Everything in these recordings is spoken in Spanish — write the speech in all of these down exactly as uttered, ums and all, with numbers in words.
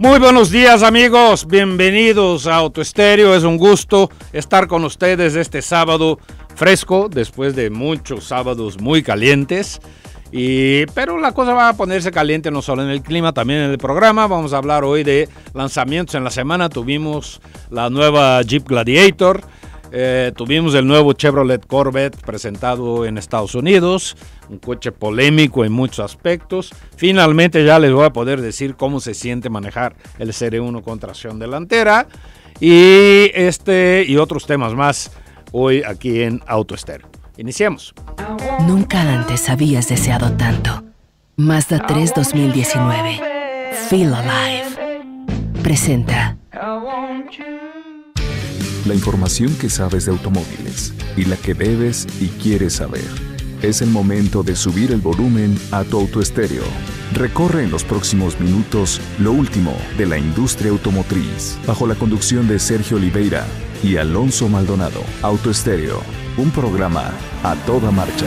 Muy buenos días, amigos, bienvenidos a Autoestéreo. Es un gusto estar con ustedes este sábado fresco, después de muchos sábados muy calientes. Y, pero la cosa va a ponerse caliente no solo en el clima, también en el programa. Vamos a hablar hoy de lanzamientos en la semana. Tuvimos la nueva Jeep Gladiator, eh, tuvimos el nuevo Chevrolet Corvette presentado en Estados Unidos, un coche polémico en muchos aspectos. Finalmente ya les voy a poder decir cómo se siente manejar el Serie uno con tracción delantera y, este, y otros temas más hoy aquí en Autoestéreo. Iniciemos. Nunca antes habías deseado tanto. Mazda tres dos mil diecinueve. Feel Alive. Presenta. La información que sabes de automóviles y la que debes y quieres saber. Es el momento de subir el volumen a tu autoestéreo. Recorre en los próximos minutos lo último de la industria automotriz, bajo la conducción de Sergio Oliveira y Alonso Maldonado. Autoestéreo. Un programa a toda marcha.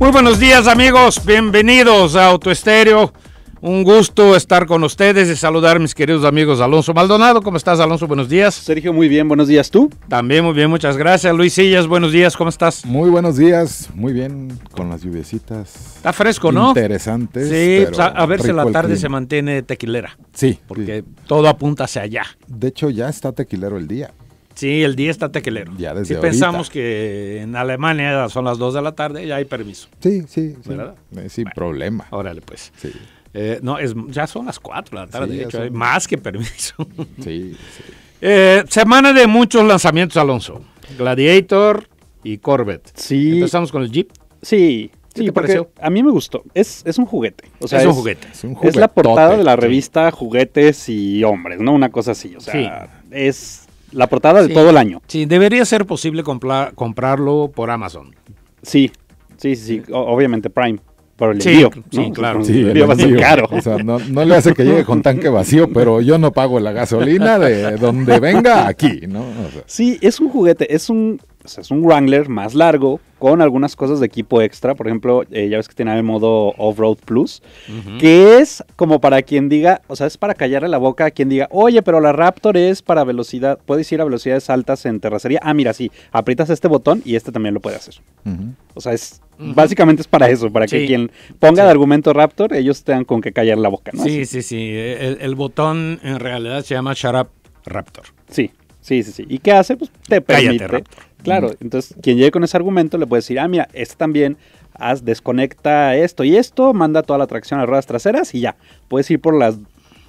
Muy buenos días, amigos, bienvenidos a Autoestéreo. Un gusto estar con ustedes y saludar a mis queridos amigos. Alonso Maldonado, ¿cómo estás, Alonso? Buenos días. Sergio, muy bien, buenos días. ¿Tú? También muy bien, muchas gracias. Luis Sillas, buenos días, ¿cómo estás? Muy buenos días, muy bien, con las lluviecitas. Está fresco, ¿no? Interesante. Sí, pues a, a ver si la tarde se mantiene tequilera. Sí. Porque sí, todo apunta hacia allá. De hecho, ya está tequilero el día. Sí, el día está tequilero. Ya desde sí, ahorita. Pensamos que en Alemania son las dos de la tarde, ya hay permiso. Sí, sí, sí. ¿Verdad? Eh, sin bueno, problema. Órale, pues. Sí. Eh, no, es, ya son las cuatro de la tarde, sí, de hecho, son... más que permiso. Sí, sí. Eh, semana de muchos lanzamientos, Alonso. Gladiator y Corvette. Sí. Empezamos con el Jeep. Sí. ¿Qué sí, te pareció? A mí me gustó. Es, es un juguete. O sea, es, es un juguete. Es, un juguete. Es la portada de la revista, sí. Juguetes y Hombres, ¿no? Una cosa así. O sea, sí, es la portada de sí, todo el año. Sí, debería ser posible comprar, comprarlo por Amazon. Sí, sí, sí, sí. O, obviamente Prime. Por el sí, envío, ¿no? Sí, claro. Sí, el envío va a ser caro. O sea, no, no le hace que llegue con tanque vacío, pero yo no pago la gasolina de donde venga aquí, ¿no? O sea. Sí, es un juguete, es un, o sea, es un Wrangler más largo, con algunas cosas de equipo extra. Por ejemplo, eh, ya ves que tiene el modo Off-Road Plus, uh-huh, que es como para quien diga, o sea, es para callarle la boca a quien diga, oye, pero la Raptor es para velocidad, puedes ir a velocidades altas en terracería. Ah, mira, sí, aprietas este botón y este también lo puede hacer. Uh-huh. O sea, es uh-huh, básicamente es para eso, para que sí, quien ponga sí, de argumento Raptor, ellos tengan con que callar la boca, ¿no? Sí, sí, sí. El, el botón en realidad se llama Shut Up Raptor. Sí, sí, sí, sí. ¿Y qué hace? Pues te permite. Cállate, Raptor. Claro, entonces quien llegue con ese argumento le puede decir, ah, mira, este también, haz, desconecta esto y esto, manda toda la tracción a las ruedas traseras y ya, puedes ir por las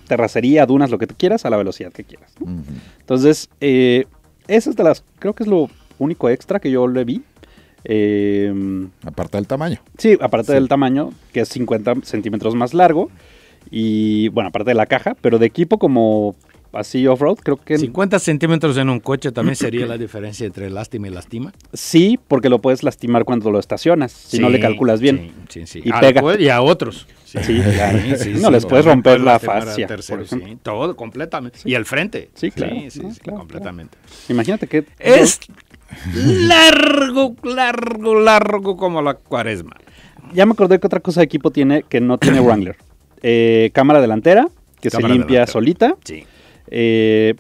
terracería, dunas, lo que tú quieras, a la velocidad que quieras, ¿no? Uh-huh. Entonces, eh, eso es de las, creo que es lo único extra que yo le vi. Eh, aparte del tamaño. Sí, aparte sí, del tamaño, que es cincuenta centímetros más largo y, bueno, aparte de la caja, pero de equipo como... así off-road, creo que... cincuenta centímetros en un coche también sería la diferencia entre lástima y lástima. Sí, porque lo puedes lastimar cuando lo estacionas, si sí, no le calculas bien. Sí, sí, sí. Y a pega. Después, y a otros. Sí, sí, claro. Sí, sí, no, sí, les puedes romper, romper la fascia. Tercero, sí, todo, completamente. Sí. Y el frente. Sí, claro. Sí, sí, no, sí, claro, completamente. Claro. Imagínate que... es largo, largo, largo como la cuaresma. Ya me acordé que otra cosa de equipo tiene que no tiene Wrangler. Eh, cámara delantera, que cámara se limpia delantera, solita. Sí. Eh,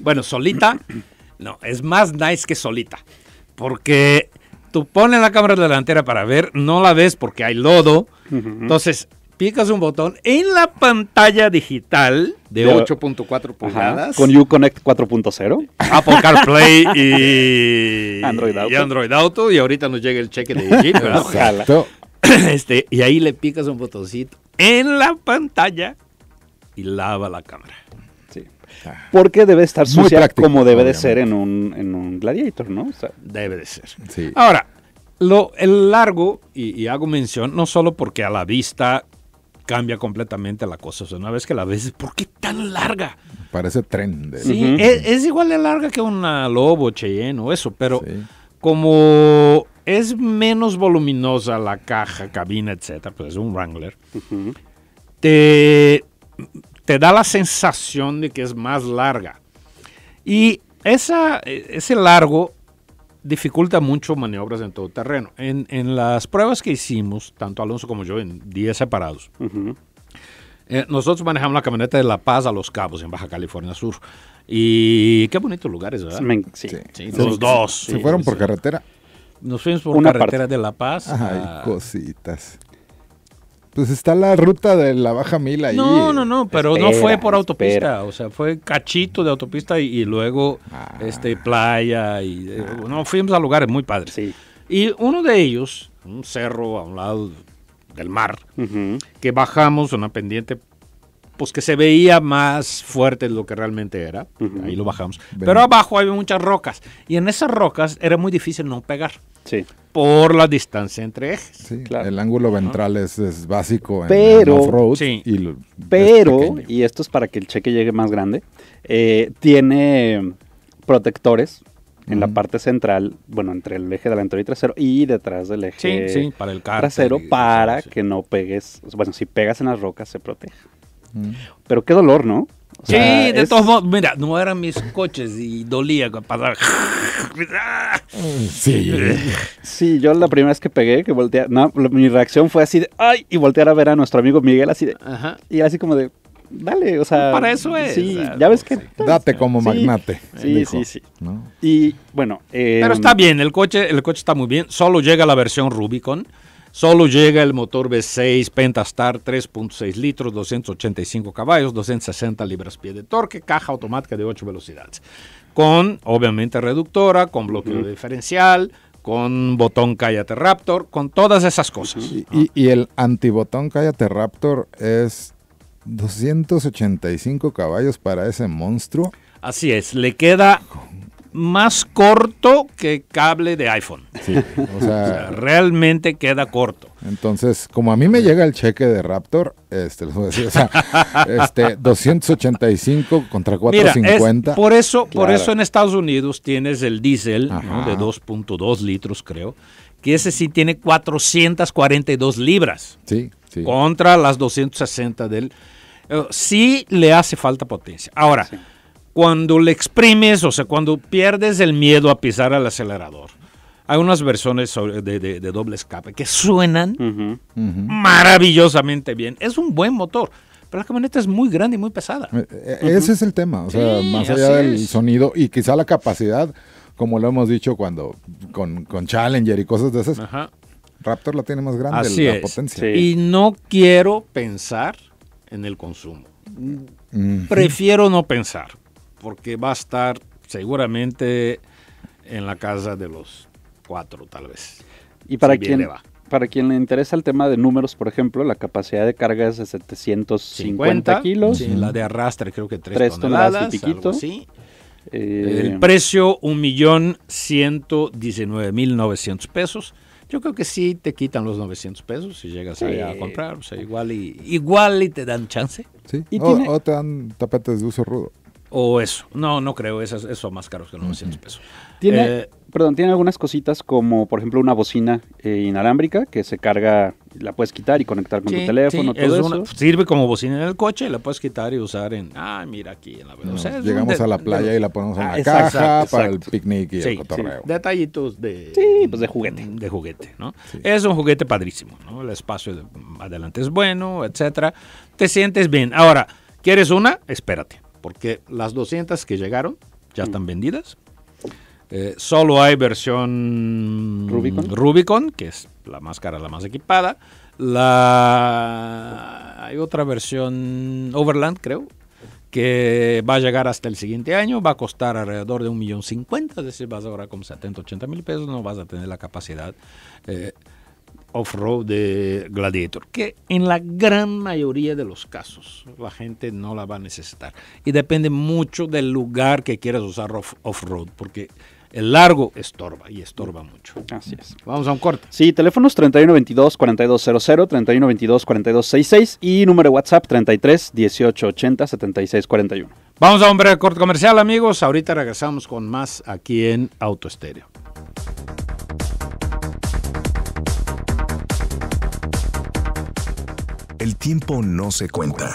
bueno, solita, no, es más nice que solita, porque tú pones la cámara delantera para ver, no la ves porque hay lodo, uh-huh, entonces picas un botón en la pantalla digital de ocho punto cuatro pulgadas. Ajá, con Uconnect cuatro punto cero. Apple CarPlay y Android Auto. Y Android Auto, y ahorita nos llega el cheque de Jeep, ¿verdad? Ojalá. Este, y ahí le picas un botoncito en la pantalla y lava la cámara. Porque debe estar muy sucia, práctico, como debe obviamente de ser en un, en un Gladiator, ¿no? O sea, debe de ser. Sí. Ahora, lo, el largo, y, y hago mención, no solo porque a la vista cambia completamente la cosa. O sea, una vez que la ves, ¿por qué tan larga? Parece tren. De... sí, uh-huh, es, es igual de larga que una Lobo, Cheyenne o eso, pero sí, como es menos voluminosa la caja, cabina, etcétera, pues es un Wrangler, uh-huh, te... te da la sensación de que es más larga. Y esa, ese largo dificulta mucho maniobras en todo terreno. En, en las pruebas que hicimos, tanto Alonso como yo, en días separados, uh-huh. eh, nosotros manejamos la camioneta de La Paz a Los Cabos, en Baja California Sur. Y qué bonitos lugares, ¿verdad? Sí, sí. sí los sí, dos. Sí, ¿Se fueron sí, por sí. carretera? Nos fuimos por Una carretera parte. de La Paz. Ay, a... cositas. Pues está la ruta de la Baja Mil ahí. No, no, no, pero espera, no fue por autopista, espera. o sea, fue cachito de autopista y, y luego ah, este, playa y ah, eh, no, fuimos a lugares muy padres. Sí. Y uno de ellos, un cerro a un lado del mar, uh-huh. que bajamos una pendiente, pues que se veía más fuerte de lo que realmente era, uh-huh. ahí lo bajamos. Ven. Pero abajo había muchas rocas y en esas rocas era muy difícil no pegar. Sí. Por la distancia entre ejes. Sí, claro. El ángulo ventral es, es básico en off-road. Sí. Y pero, es y esto es para que el cheque llegue más grande, eh, tiene protectores uh-huh. en la parte central, bueno, entre el eje delantero y trasero y detrás del eje sí, sí, para el cárter, trasero y, para sí. que no pegues, bueno, si pegas en las rocas se protege. Uh-huh. Pero qué dolor, ¿no? O sea, sí, de es... todos modos, mira, no eran mis coches y dolía pasar. Sí. sí, yo la primera vez que pegué, que volteé, no, mi reacción fue así de, ay, y voltear a ver a nuestro amigo Miguel así de, ajá. y así como de, dale, o sea. Para eso es. Sí, o sea, ya ves que. Sí. Date como sí, magnate. Sí, dijo, sí, sí. ¿no? Y bueno. Eh, Pero está bien, el coche, el coche está muy bien, solo llega la versión Rubicon. Solo llega el motor V seis Pentastar tres punto seis litros, doscientos ochenta y cinco caballos, doscientos sesenta libras-pie de torque, caja automática de ocho velocidades. Con, obviamente, reductora, con bloqueo uh-huh. diferencial, con botón cállate Raptor, con todas esas cosas. Uh-huh. Y, y, y el antibotón cállate Raptor es doscientos ochenta y cinco caballos para ese monstruo. Así es, le queda... más corto que cable de iPhone. Sí, o sea, o sea, realmente queda corto. Entonces, como a mí me llega el cheque de Raptor, este, les voy a decir, o sea, este, doscientos ochenta y cinco contra cuatrocientos cincuenta. Mira, es, por eso, claro. por eso en Estados Unidos tienes el diésel, ¿no? De dos punto dos litros, creo, que ese sí tiene cuatrocientas cuarenta y dos libras. Sí, sí. Contra las doscientas sesenta del... Sí le hace falta potencia. Ahora... Sí. Cuando le exprimes, o sea, cuando pierdes el miedo a pisar al acelerador, hay unas versiones de, de, de doble escape que suenan uh-huh, uh-huh. maravillosamente bien. Es un buen motor, pero la camioneta es muy grande y muy pesada. E- ese uh-huh. es el tema, o sea, sí, más allá del es. sonido y quizá la capacidad, como lo hemos dicho cuando con, con Challenger y cosas de esas, ajá. Raptor la tiene más grande, así la es. potencia. Sí. Y no quiero pensar en el consumo. Uh-huh. Prefiero no pensar. Porque va a estar seguramente en la casa de los cuatro, tal vez. Y para, si quien, le va. para quien le interesa el tema de números, por ejemplo, la capacidad de carga es de setecientos cincuenta kilos. Sí, la de arrastre creo que tres toneladas y piquito. Sí. Eh, el precio un millón ciento diecinueve mil novecientos pesos. Yo creo que sí te quitan los novecientos pesos si llegas sí. a comprar. O sea, igual y, igual y te dan chance. Sí. ¿Y o, tiene... o te dan tapetes de uso rudo. O eso, no, no creo, esos eso más caros que novecientos pesos. Tiene, eh, perdón, tiene algunas cositas como, por ejemplo, una bocina eh, inalámbrica que se carga, la puedes quitar y conectar con sí, tu teléfono, sí, todo es eso. Una, sirve como bocina en el coche, la puedes quitar y usar en, ah, mira aquí, en la no, o sea, llegamos de, a la playa de, y la ponemos en ah, la exacto, caja exacto, para exacto. el picnic y sí, el cotorreo. Sí, detallitos de... Sí, pues de juguete. De juguete, ¿no? Sí. Es un juguete padrísimo, ¿no? El espacio de, adelante es bueno, etcétera. Te sientes bien. Ahora, ¿quieres una? Espérate. Porque las doscientas que llegaron ya están vendidas. Eh, solo hay versión Rubicon. Rubicon, que es la más cara, la más equipada. La... Hay otra versión Overland, creo, que va a llegar hasta el siguiente año. Va a costar alrededor de un millón cincuenta. Es decir, vas a ahorrar como setenta, ochenta mil pesos. No vas a tener la capacidad eh, off-road de Gladiator, que en la gran mayoría de los casos la gente no la va a necesitar. Y depende mucho del lugar que quieras usar off- off-road, porque el largo estorba y estorba mucho. Así es. Vamos a un corte. Sí, teléfonos treinta y uno veintidós cuarenta y dos cero cero, treinta y uno veintidós cuarenta y dos sesenta y seis y número de WhatsApp treinta y tres dieciocho ochenta setenta y seis cuarenta y uno. Vamos a un breve corte comercial, amigos. Ahorita regresamos con más aquí en Autoestéreo. El tiempo no se cuenta.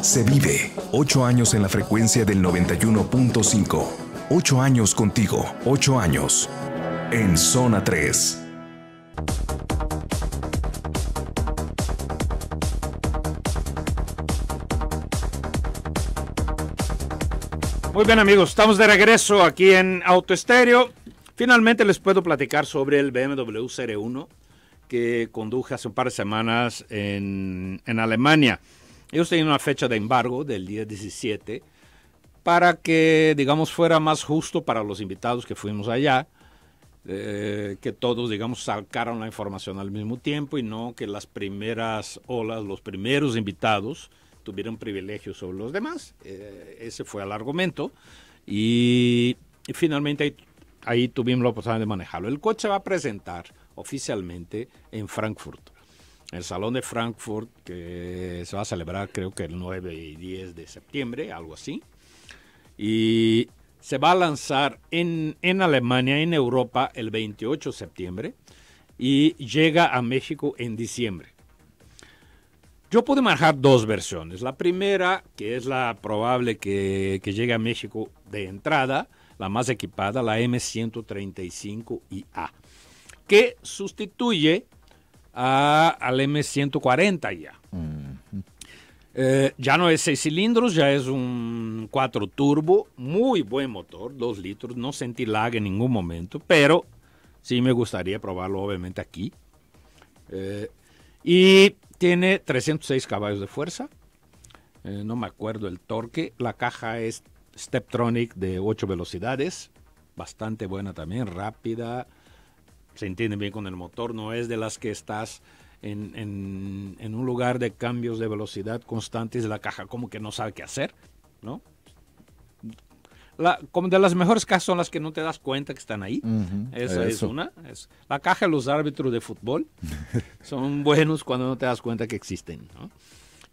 Se vive. Ocho años en la frecuencia del noventa y uno punto cinco. ocho años contigo, ocho años, en Zona tres. Muy bien, amigos, estamos de regreso aquí en Autoestéreo. Finalmente les puedo platicar sobre el B M W Serie uno que conduje hace un par de semanas en, en Alemania. Ellos tenían una fecha de embargo del día diecisiete para que, digamos, fuera más justo para los invitados que fuimos allá, eh, que todos, digamos, sacaron la información al mismo tiempo y no que las primeras olas, los primeros invitados tuvieron privilegios sobre los demás. Eh, ese fue el argumento y, y finalmente ahí, ahí tuvimos la oportunidad de manejarlo. El coche se va a presentar oficialmente en Frankfurt, el Salón de Frankfurt, que se va a celebrar creo que el nueve y diez de septiembre, algo así, y se va a lanzar en, en Alemania, en Europa, el veintiocho de septiembre y llega a México en diciembre. Yo pude manejar dos versiones. La primera, que es la probable que, que llegue a México de entrada, la más equipada, la M ciento treinta y cinco I A, que sustituye a, al M ciento cuarenta I A. Mm-hmm. eh, ya no es seis cilindros, ya es un cuatro turbo, muy buen motor, dos litros, no sentí lag en ningún momento, pero sí me gustaría probarlo obviamente aquí. Eh, y... Tiene trescientos seis caballos de fuerza, eh, no me acuerdo el torque. La caja es Steptronic de ocho velocidades, bastante buena también, rápida, se entiende bien con el motor, no es de las que estás en, en, en un lugar de cambios de velocidad constantes, la caja como que no sabe qué hacer, ¿no? La, como de las mejores cajas son las que no te das cuenta que están ahí. Uh-huh, Esa eso. es una. Es, la caja de los árbitros de fútbol son buenos cuando no te das cuenta que existen, ¿no?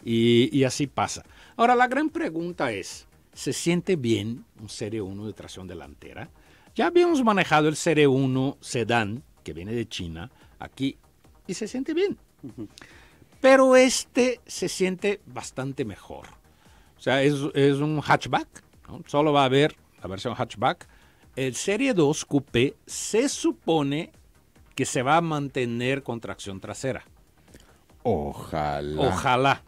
Y, y así pasa. Ahora, la gran pregunta es, ¿se siente bien un Serie uno de tracción delantera? Ya habíamos manejado el Serie uno sedán, que viene de China, aquí, y se siente bien. Uh-huh. Pero este se siente bastante mejor. O sea, es, es un hatchback. ¿No? Solo va a haber la versión hatchback. El Serie dos Coupé se supone que se va a mantener con tracción trasera. Ojalá. Ojalá.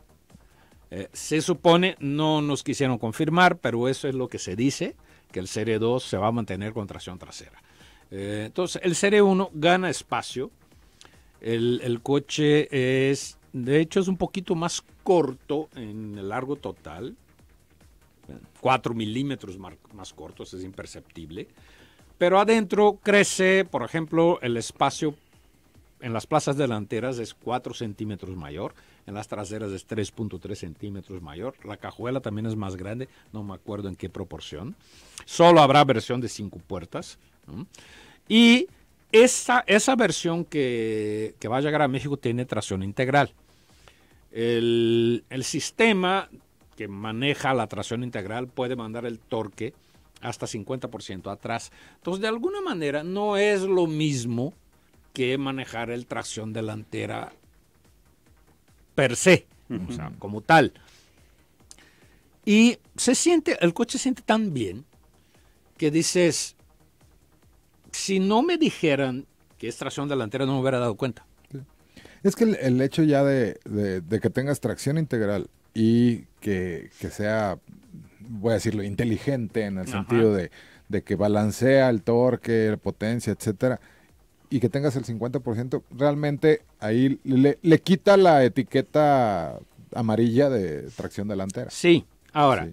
Eh, se supone, no nos quisieron confirmar, pero eso es lo que se dice, que el Serie dos se va a mantener con tracción trasera. Eh, entonces, el Serie uno gana espacio. El, el coche es, de hecho, es un poquito más corto en el largo total. cuatro milímetros más cortos, es imperceptible, pero adentro crece, por ejemplo, el espacio en las plazas delanteras es cuatro centímetros mayor, en las traseras es tres punto tres centímetros mayor, la cajuela también es más grande, no me acuerdo en qué proporción, solo habrá versión de cinco puertas, ¿no? Y esa, esa versión que, que va a llegar a México tiene tracción integral. El, el sistema que maneja la tracción integral puede mandar el torque hasta cincuenta por ciento atrás. Entonces, de alguna manera, no es lo mismo que manejar el tracción delantera per se, uh-huh. o sea, como tal. Y se siente, el coche se siente tan bien que dices, si no me dijeran que es tracción delantera, no me hubiera dado cuenta. Es que el, el hecho ya de, de, de que tengas tracción integral y que, que sea, voy a decirlo, inteligente en el Ajá. sentido de, de que balancea el torque, la potencia, etcétera, y que tengas el cincuenta por ciento, realmente ahí le, le quita la etiqueta amarilla de tracción delantera. Sí, ahora, sí.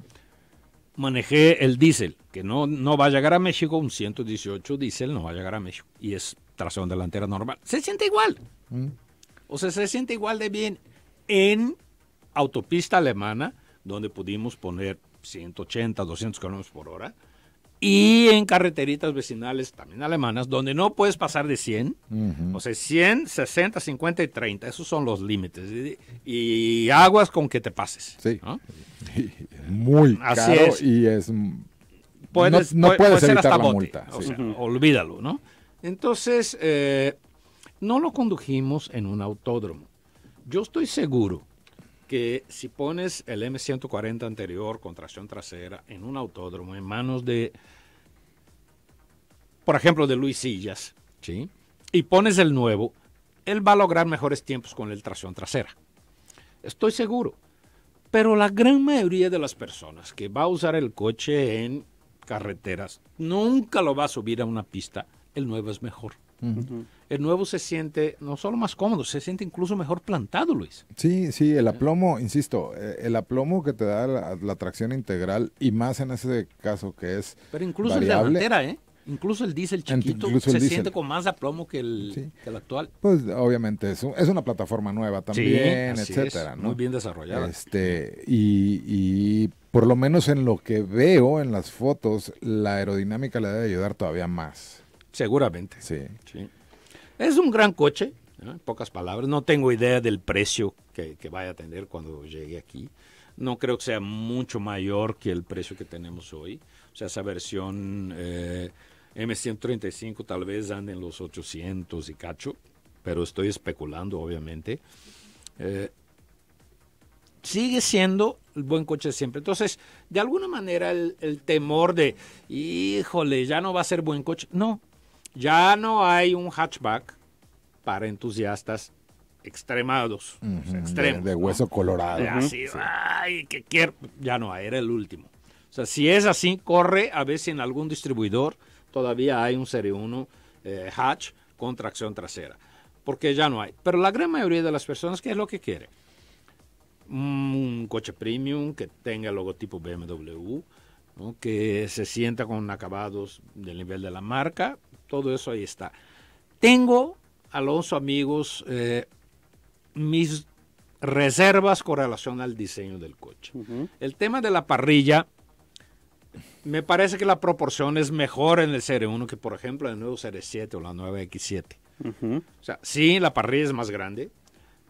manejé el diésel, que no, no va a llegar a México, un ciento dieciocho diésel no va a llegar a México, y es tracción delantera normal. Se siente igual, ¿Mm? o sea, se siente igual de bien en autopista alemana, donde pudimos poner ciento ochenta, doscientos kilómetros por hora, y en carreteritas vecinales también alemanas, donde no puedes pasar de cien, uh-huh. o sea, cien, sesenta, cincuenta y treinta, esos son los límites, y, y aguas con que te pases. Sí, ¿no? Muy Así caro es. y es... Puedes, no, no puedes puede evitar la bote, multa. O sí. sea, uh-huh. olvídalo, ¿no? Entonces, eh, no lo condujimos en un autódromo. Yo estoy seguro que si pones el M ciento cuarenta anterior con tracción trasera en un autódromo en manos de por ejemplo, de Luis Sillas, ¿sí?, y pones el nuevo, él va a lograr mejores tiempos con la tracción trasera. Estoy seguro. Pero la gran mayoría de las personas que va a usar el coche en carreteras nunca lo va a subir a una pista. El nuevo es mejor. Uh-huh. El nuevo se siente no solo más cómodo, se siente incluso mejor plantado, Luis. Sí, sí, el aplomo, insisto, el aplomo que te da la, la tracción integral, y más en ese caso que es variable. Pero incluso variable, el delantera, ¿eh? Incluso el diésel chiquito el se diesel. siente con más aplomo que el, sí. que el actual. Pues obviamente es, un, es una plataforma nueva también, sí, etcétera, es, ¿no? Muy bien desarrollada. Este, y, y por lo menos en lo que veo en las fotos, la aerodinámica le debe ayudar todavía más. Seguramente. Sí. sí. Es un gran coche, ¿no?, en pocas palabras. No tengo idea del precio que, que vaya a tener cuando llegue aquí. No creo que sea mucho mayor que el precio que tenemos hoy. O sea, esa versión... Eh, eme ciento treinta y cinco tal vez ande en los ochocientos y cacho, pero estoy especulando, obviamente. Eh, sigue siendo el buen coche siempre. Entonces, de alguna manera, el, el temor de, híjole, ya no va a ser buen coche. No, ya no hay un hatchback para entusiastas extremados. Uh-huh, o sea, extremos, de, de hueso, ¿no?, colorado. Uh-huh, así, sí. ay, que quiero. Ya no, era el último. O sea, si es así, corre a ver si en algún distribuidor todavía hay un Serie uno eh, hatch con tracción trasera, porque ya no hay. Pero la gran mayoría de las personas, ¿qué es lo que quiere? Un coche premium que tenga el logotipo B M W, ¿no?, que se sienta con acabados del nivel de la marca, todo eso ahí está. Tengo, Alonso, amigos, eh, mis reservas con relación al diseño del coche. Uh-huh. El tema de la parrilla... Me parece que la proporción es mejor en el Serie uno que, por ejemplo, en el nuevo Serie siete o la nueva X siete. Uh-huh. O sea, sí, la parrilla es más grande,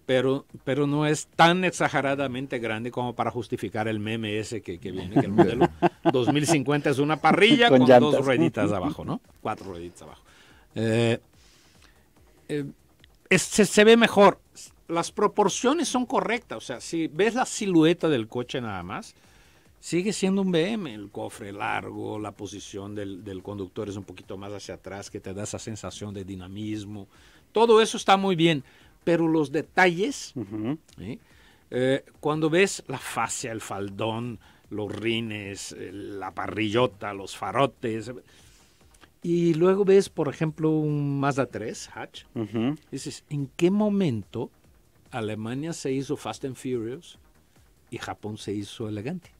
pero, pero no es tan exageradamente grande como para justificar el meme ese que, que viene, que el modelo dos mil cincuenta es una parrilla con, con dos rueditas abajo, ¿no? Cuatro rueditas abajo. Eh, eh, es, se, se ve mejor. Las proporciones son correctas. O sea, si ves la silueta del coche nada más, sigue siendo un B M, el cofre largo, la posición del, del conductor es un poquito más hacia atrás, que te da esa sensación de dinamismo. Todo eso está muy bien, pero los detalles, uh-huh, ¿sí?, eh, cuando ves la fascia, el faldón, los rines, la parrillota, los farotes, y luego ves, por ejemplo, un Mazda tres hatch, uh-huh, dices, ¿en qué momento Alemania se hizo Fast and Furious y Japón se hizo elegante?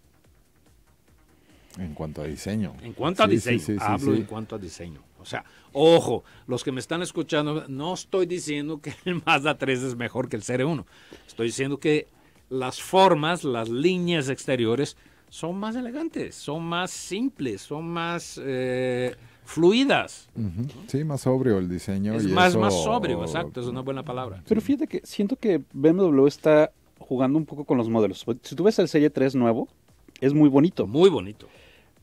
En cuanto a diseño. En cuanto a sí, diseño. Sí, sí, Hablo sí, sí. en cuanto a diseño. O sea, ojo, los que me están escuchando, no estoy diciendo que el Mazda tres es mejor que el Serie uno. Estoy diciendo que las formas, las líneas exteriores son más elegantes, son más simples, son más eh, fluidas. Uh-huh. Sí, más sobrio el diseño. Es y más, eso... más sobrio, exacto, es una buena palabra. Pero fíjate que siento que B M W está jugando un poco con los modelos. Si tú ves el Serie tres nuevo, es muy bonito. Muy bonito.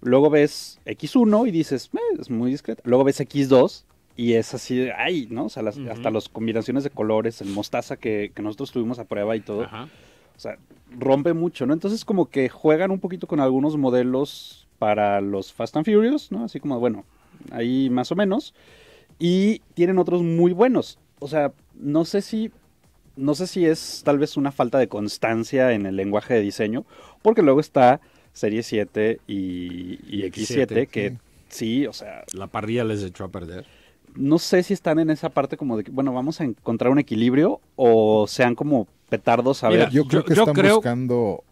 Luego ves X uno y dices, eh, es muy discreto. Luego ves X dos y es así, de, ay, ¿no? O sea, las, uh-huh, hasta las combinaciones de colores, el mostaza que, que nosotros tuvimos a prueba y todo. Ajá. O sea, rompe mucho, ¿no? Entonces como que juegan un poquito con algunos modelos para los Fast and Furious, ¿no? Así como, bueno, ahí más o menos. Y tienen otros muy buenos. O sea, no sé si... No sé si es tal vez una falta de constancia en el lenguaje de diseño, porque luego está Serie siete y, y X siete, que sí. sí, o sea... La parrilla les echó a perder. No sé si están en esa parte como de que, bueno, vamos a encontrar un equilibrio o sean como petardos a Mira, ver... Yo creo yo, que yo están creo... buscando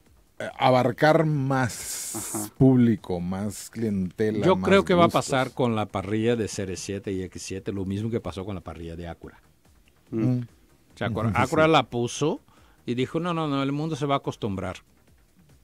abarcar más Ajá. público, más clientela, Yo más creo que gustos. Va a pasar con la parrilla de Serie siete y X siete lo mismo que pasó con la parrilla de Acura. Mm. O sea, Acura la puso y dijo, no, no, no, el mundo se va a acostumbrar.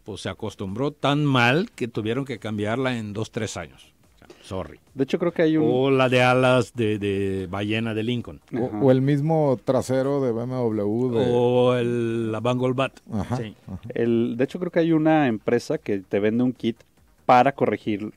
Pues se acostumbró tan mal que tuvieron que cambiarla en dos, tres años. O sea, sorry. De hecho, creo que hay un... O la de alas de, de ballena de Lincoln. O, o el mismo trasero de B M W. De... O el, la Van Golbat. Ajá, sí. Ajá. El, de hecho, creo que hay una empresa que te vende un kit para corregir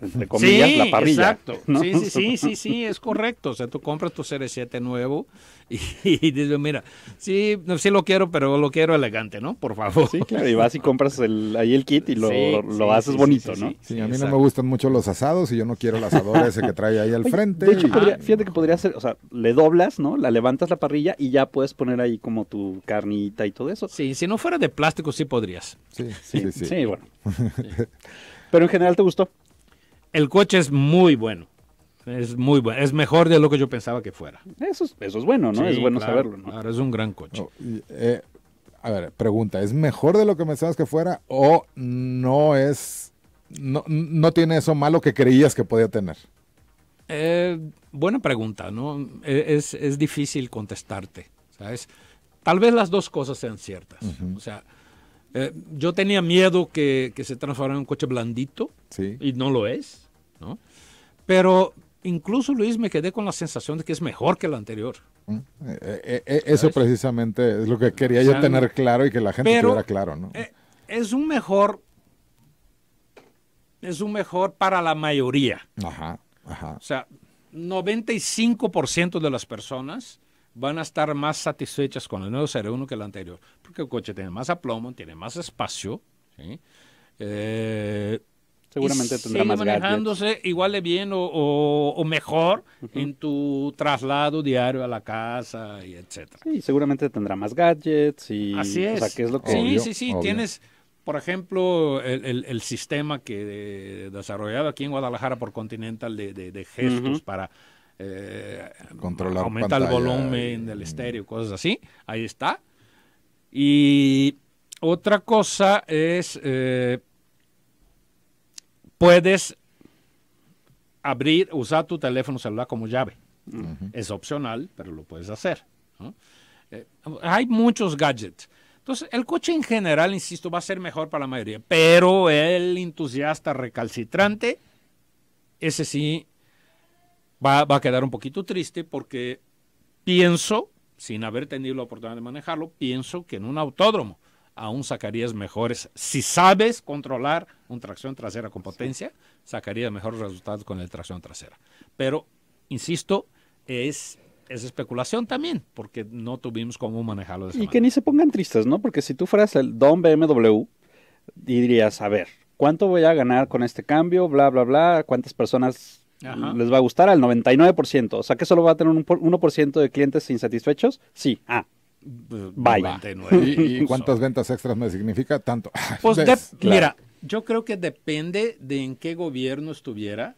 entre comillas, sí, la parrilla. Exacto, ¿no? sí, sí, sí, sí, sí, es correcto. O sea, tú compras tu Serie siete nuevo y, y dices, mira, sí, sí lo quiero, pero lo quiero elegante, ¿no? Por favor. Sí, claro, y vas y compras el, ahí el kit y lo, sí, lo, lo sí, haces sí, bonito, sí, sí, ¿no? Sí, sí, a mí exacto. no me gustan mucho los asados y yo no quiero el asador ese que trae ahí al Oye, frente. De hecho, ah, podría, fíjate que podría ser, o sea, le doblas, ¿no? La levantas la parrilla y ya puedes poner ahí como tu carnita y todo eso. Sí, si no fuera de plástico sí podrías. Sí, sí, sí. Sí, sí. sí bueno. Sí. Pero en general, ¿te gustó? El coche es muy bueno, es muy bueno, es mejor de lo que yo pensaba que fuera. Eso es, eso es bueno, ¿no? Sí, es bueno claro, saberlo, ¿no? Claro, es un gran coche. Oh, eh, a ver, pregunta, ¿es mejor de lo que pensabas que fuera o no es, no, no tiene eso malo que creías que podía tener? Eh, buena pregunta, ¿no? Es, es difícil contestarte, ¿sabes? Tal vez las dos cosas sean ciertas, uh-huh. o sea... Eh, yo tenía miedo que, que se transformara en un coche blandito, sí. y no lo es, ¿no? Pero incluso, Luis, me quedé con la sensación de que es mejor que el anterior. Eh, eh, eh, eso precisamente es lo que quería o sea, yo tener claro y que la gente pero, tuviera claro, ¿no? Eh, es un mejor, es un mejor para la mayoría. Ajá, ajá. O sea, noventa y cinco por ciento de las personas... van a estar más satisfechas con el nuevo Serie uno que el anterior, porque el coche tiene más aplomo, tiene más espacio, ¿sí? eh, seguramente tendrá más gadgets. Sigue manejándose igual de bien o, o, o mejor uh-huh. en tu traslado diario a la casa, y etcétera. Sí, seguramente tendrá más gadgets. Y, Así es. O sea, ¿qué es lo que... obvio, sí, sí, sí, obvio. Tienes... Por ejemplo, el, el, el sistema que de, desarrollado aquí en Guadalajara por Continental de, de, de gestos uh-huh. para... Eh, controlar aumenta el volumen y... del estéreo, cosas así, ahí está. Y otra cosa es eh, puedes abrir, usar tu teléfono celular como llave, uh-huh. es opcional, pero lo puedes hacer, ¿no? eh, hay muchos gadgets. Entonces, el coche en general, insisto, va a ser mejor para la mayoría, pero el entusiasta recalcitrante, ese sí Va, va a quedar un poquito triste, porque pienso, sin haber tenido la oportunidad de manejarlo, pienso que en un autódromo aún sacarías mejores. Si sabes controlar una tracción trasera con potencia, sacarías mejores resultados con la tracción trasera. Pero, insisto, es... es especulación también, porque no tuvimos cómo manejarlo de esa manera. Y que ni se pongan tristes, ¿no? Porque si tú fueras el Don B M W, dirías, a ver, ¿cuánto voy a ganar con este cambio? Bla, bla, bla, ¿cuántas personas... Ajá. les va a gustar? Al noventa y nueve por ciento. O sea, que solo va a tener un por, uno por ciento de clientes insatisfechos. Sí. Ah, vaya. ¿Y, y cuántas ventas extras me significa? Tanto. Pues de, claro. Mira, yo creo que depende de en qué gobierno estuviera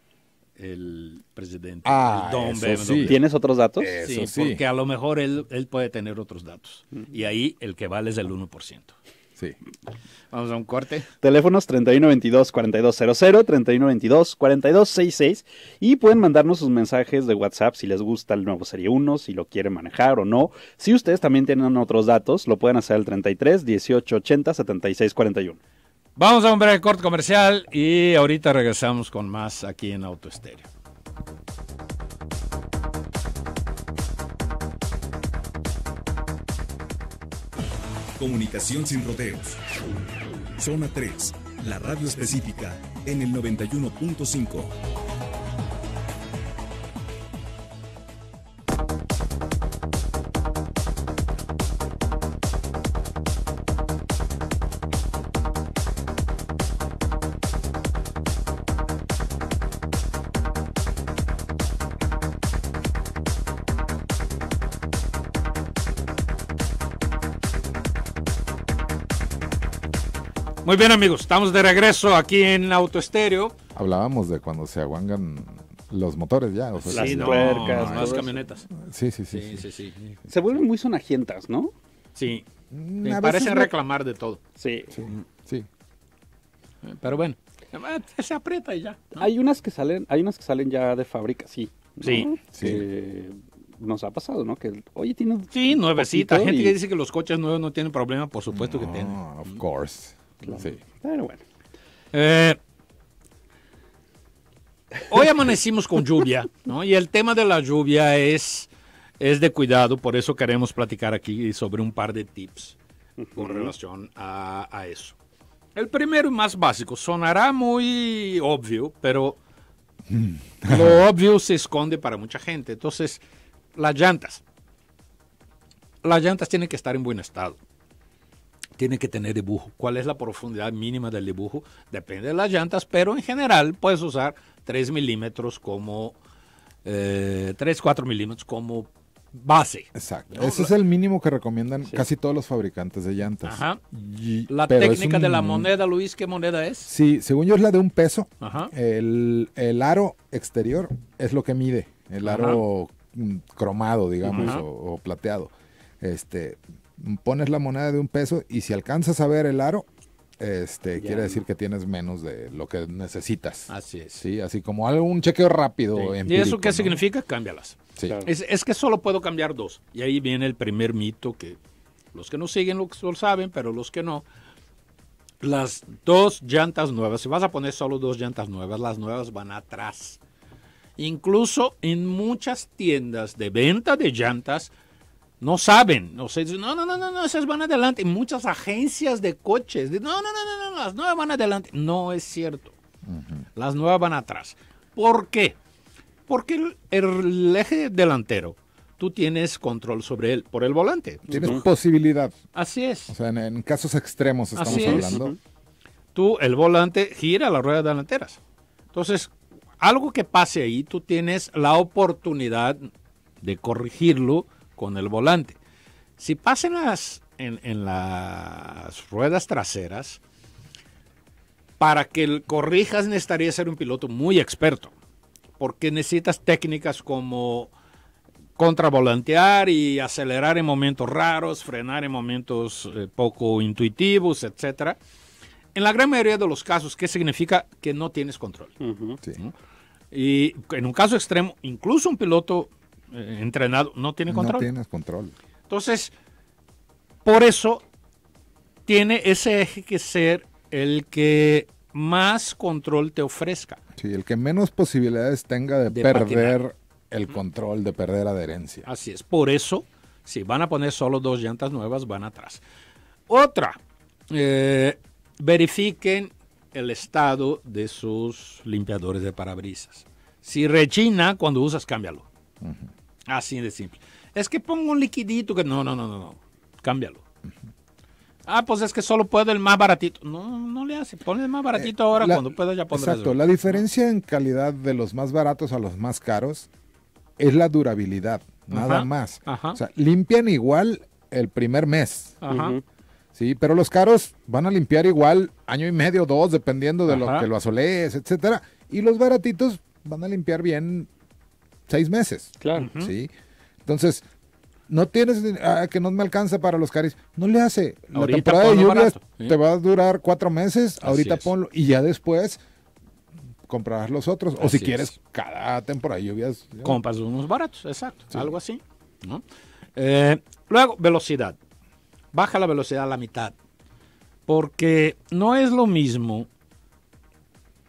el presidente. Ah, el Don eso sí. ¿Tienes otros datos? Eso sí, sí, porque a lo mejor él, él puede tener otros datos. Y ahí el que vale es el uno por ciento. Sí. Vamos a un corte. Teléfonos treinta y uno veintidós cuarenta y dos cero cero, treinta y uno veintidós cuarenta y dos sesenta y seis, y pueden mandarnos sus mensajes de WhatsApp si les gusta el nuevo Serie uno, si lo quieren manejar o no. Si ustedes también tienen otros datos, lo pueden hacer al treinta y tres dieciocho ochenta setenta y seis cuarenta y uno. Vamos a un breve corte comercial y ahorita regresamos con más aquí en Autoestéreo. Comunicación sin rodeos. Zona tres, la radio específica en el noventa y uno punto cinco. Muy bien, amigos, estamos de regreso aquí en Autoestéreo. Hablábamos de cuando se aguangan los motores ya. O sea, las sí, no, tuercas, las camionetas. Sí sí sí, sí, sí, sí, sí. Se vuelven muy sonajientas, ¿no? Sí. sí parecen no... reclamar de todo. Sí. sí. Sí. Pero bueno, se aprieta y ya, ¿no? Hay unas que salen, hay unas que salen ya de fábrica, sí. ¿no? Sí. Sí. Eh, nos ha pasado, ¿no? Que, oye, tiene... Sí, nuevecita. Hay gente y... que dice que los coches nuevos no tienen problema, por supuesto no, que tienen. Of course. Claro. Sí. Pero bueno. Eh, hoy amanecimos con lluvia, ¿no? Y el tema de la lluvia es, es de cuidado, por eso queremos platicar aquí sobre un par de tips uh-huh. con relación a, a eso. El primero y más básico, sonará muy obvio, pero Lo obvio se esconde para mucha gente. Entonces, las llantas. Las llantas tienen que estar en buen estado. Tienen que tener dibujo. ¿Cuál es la profundidad mínima del dibujo? Depende de las llantas, pero en general puedes usar tres milímetros como... Eh, tres, cuatro milímetros como base. Exacto. ¿No? Ese es el mínimo que recomiendan sí. casi todos los fabricantes de llantas. Ajá. Y, la técnica un, de la moneda, Luis, ¿qué moneda es? Sí, según yo es la de un peso. Ajá. El, el aro exterior es lo que mide. El Ajá. aro cromado, digamos, o, o plateado. Este, pones la moneda de un peso y si alcanzas a ver el aro, este, quiere decir que tienes menos de lo que necesitas. Así es. Sí, así como algún chequeo rápido. Sí. Empírico, ¿y eso qué ¿no? significa? Cámbialas. Sí. Claro. Es, es que solo puedo cambiar dos. Y ahí viene el primer mito que los que no siguen lo, lo saben, pero los que no. Las dos llantas nuevas, si vas a poner solo dos llantas nuevas, las nuevas van atrás. Incluso en muchas tiendas de venta de llantas, no saben, o sea, dicen, no, no, no, no, no, esas van adelante. Muchas agencias de coches dicen, no, no, no, no, no, las nuevas van adelante. No es cierto. Uh-huh. Las nuevas van atrás. ¿Por qué? Porque el, el eje delantero, tú tienes control sobre él por el volante. Tienes uh-huh. posibilidad. Así es. O sea, en, en casos extremos estamos Así hablando. Es. Uh-huh. Tú, el volante, gira las ruedas delanteras. Entonces, algo que pase ahí, tú tienes la oportunidad de corregirlo con el volante. Si pasan las, en, en las ruedas traseras, para que corrijas necesitaría ser un piloto muy experto, porque necesitas técnicas como contravolantear y acelerar en momentos raros, frenar en momentos eh, poco intuitivos, etcétera. En la gran mayoría de los casos, ¿qué significa? Que no tienes control. Uh-huh. Sí. ¿No? Y en un caso extremo, incluso un piloto entrenado, no tiene control. No tienes control. Entonces, por eso tiene ese eje que ser el que más control te ofrezca. Sí, el que menos posibilidades tenga de, de perder patinar. el control, de perder adherencia. Así es, por eso, si van a poner solo dos llantas nuevas, van atrás. Otra, eh, verifiquen el estado de sus limpiadores de parabrisas. Si rechina, cuando usas, cámbialo. Uh-huh. Así de simple. Es que pongo un liquidito que no, no, no, no, no. Cámbialo. Uh-huh. Ah, pues es que solo puedo el más baratito. No, no le hace. Pon el más baratito eh, ahora la, cuando pueda ya pondrás. Exacto. El... La diferencia en calidad de los más baratos a los más caros es la durabilidad, uh-huh. nada más. Uh-huh. O sea, limpian igual el primer mes. Ajá. Uh-huh. Sí, pero los caros van a limpiar igual año y medio, dos, dependiendo de uh-huh. lo que lo asolees, etcétera. Y los baratitos van a limpiar bien seis meses. Claro. ¿Sí? Entonces, no tienes, ah, que no me alcanza para los caris. No le hace. La ahorita temporada de lluvias ¿sí? te va a durar cuatro meses. Así ahorita es. Ponlo y ya después comprarás los otros. Así o si es. Quieres, cada temporada de lluvias. Ya. Compras unos baratos, exacto. Sí. Algo así. ¿No? Eh, luego, velocidad. Baja la velocidad a la mitad. Porque no es lo mismo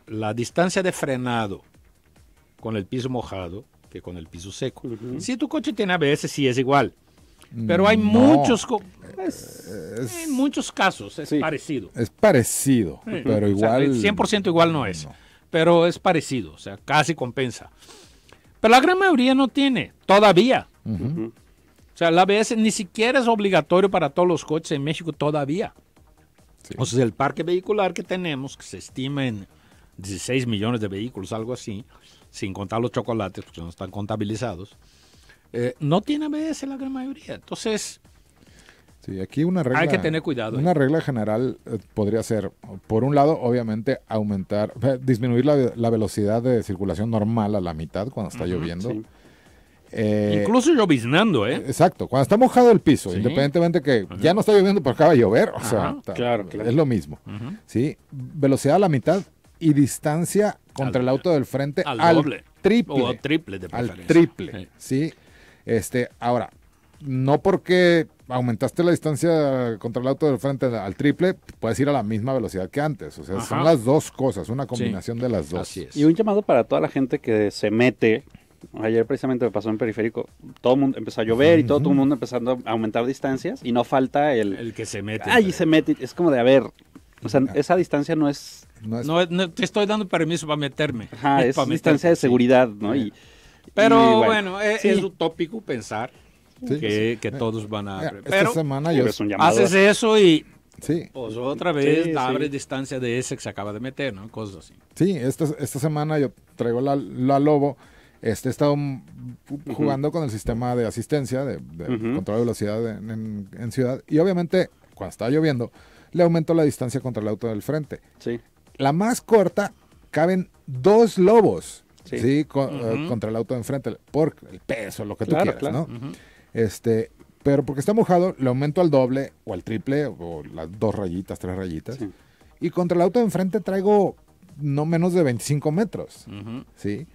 la distancia de frenado con el piso mojado que con el piso seco. Uh-huh. Si tu coche tiene A B S, sí es igual. Pero hay no. muchos... Es, es, en muchos casos es sí. parecido. Es parecido, sí. pero igual... O sea, cien por ciento igual no es, no. pero es parecido, o sea, casi compensa. Pero la gran mayoría no tiene, todavía. Uh-huh. O sea, el A B S ni siquiera es obligatorio para todos los coches en México todavía. Sí. O sea, el parque vehicular que tenemos, que se estima en dieciséis millones de vehículos, algo así, sin contar los chocolates, porque no están contabilizados, eh, no tiene A B S la gran mayoría. Entonces, sí, aquí una regla, hay que tener cuidado. Una ahí. regla general eh, podría ser, por un lado, obviamente, aumentar, eh, disminuir la, la velocidad de circulación normal a la mitad cuando está uh-huh, lloviendo. Sí. Eh, Incluso lloviznando, ¿eh? Exacto, cuando está mojado el piso, sí. independientemente que uh-huh. ya no está lloviendo, pero acaba de llover, o uh-huh, sea, está, claro, claro. es lo mismo. Uh-huh. ¿Sí? Velocidad a la mitad y distancia contra al, el auto del frente al, al doble, triple, o triple de al triple, sí. ¿sí? Este, ahora, no porque aumentaste la distancia contra el auto del frente al triple, puedes ir a la misma velocidad que antes, o sea, Ajá. son las dos cosas, una combinación sí. de las dos. Así es. Y un llamado para toda la gente que se mete, ayer precisamente me pasó en periférico, todo el mundo empezó a llover uh-huh. y todo el mundo empezando a aumentar distancias y no falta el... El que se mete. Ay, pero... se mete, es como de, a ver, o sea, esa distancia no es... No, es... no, no te estoy dando permiso para meterme. Ajá, es para distancia meterme, de seguridad, ¿no? Sí. Y, pero y, bueno, bueno es, sí. es utópico pensar sí, que, sí. que todos van a... Mira, esta pero semana yo... haces eso y... Sí. Pues otra vez sí, abre sí. distancia de ese que se acaba de meter, ¿no? Cosas así. Sí, esta, esta semana yo traigo la, la Lobo. Este, he estado jugando uh-huh. con el sistema de asistencia, de, de uh-huh. control de velocidad en, en, en ciudad. Y obviamente, cuando estaba lloviendo, le aumentó la distancia contra el auto del frente. Sí. La más corta, caben dos Lobos sí. ¿sí? Con, uh-huh. uh, contra el auto de enfrente, por el peso, lo que claro, tú quieras, claro. ¿no? Uh-huh. Este... Pero porque está mojado, le aumento al doble o al triple, o las dos rayitas, tres rayitas. Sí. Y contra el auto de enfrente traigo no menos de veinticinco metros. Uh-huh. ¿Sí?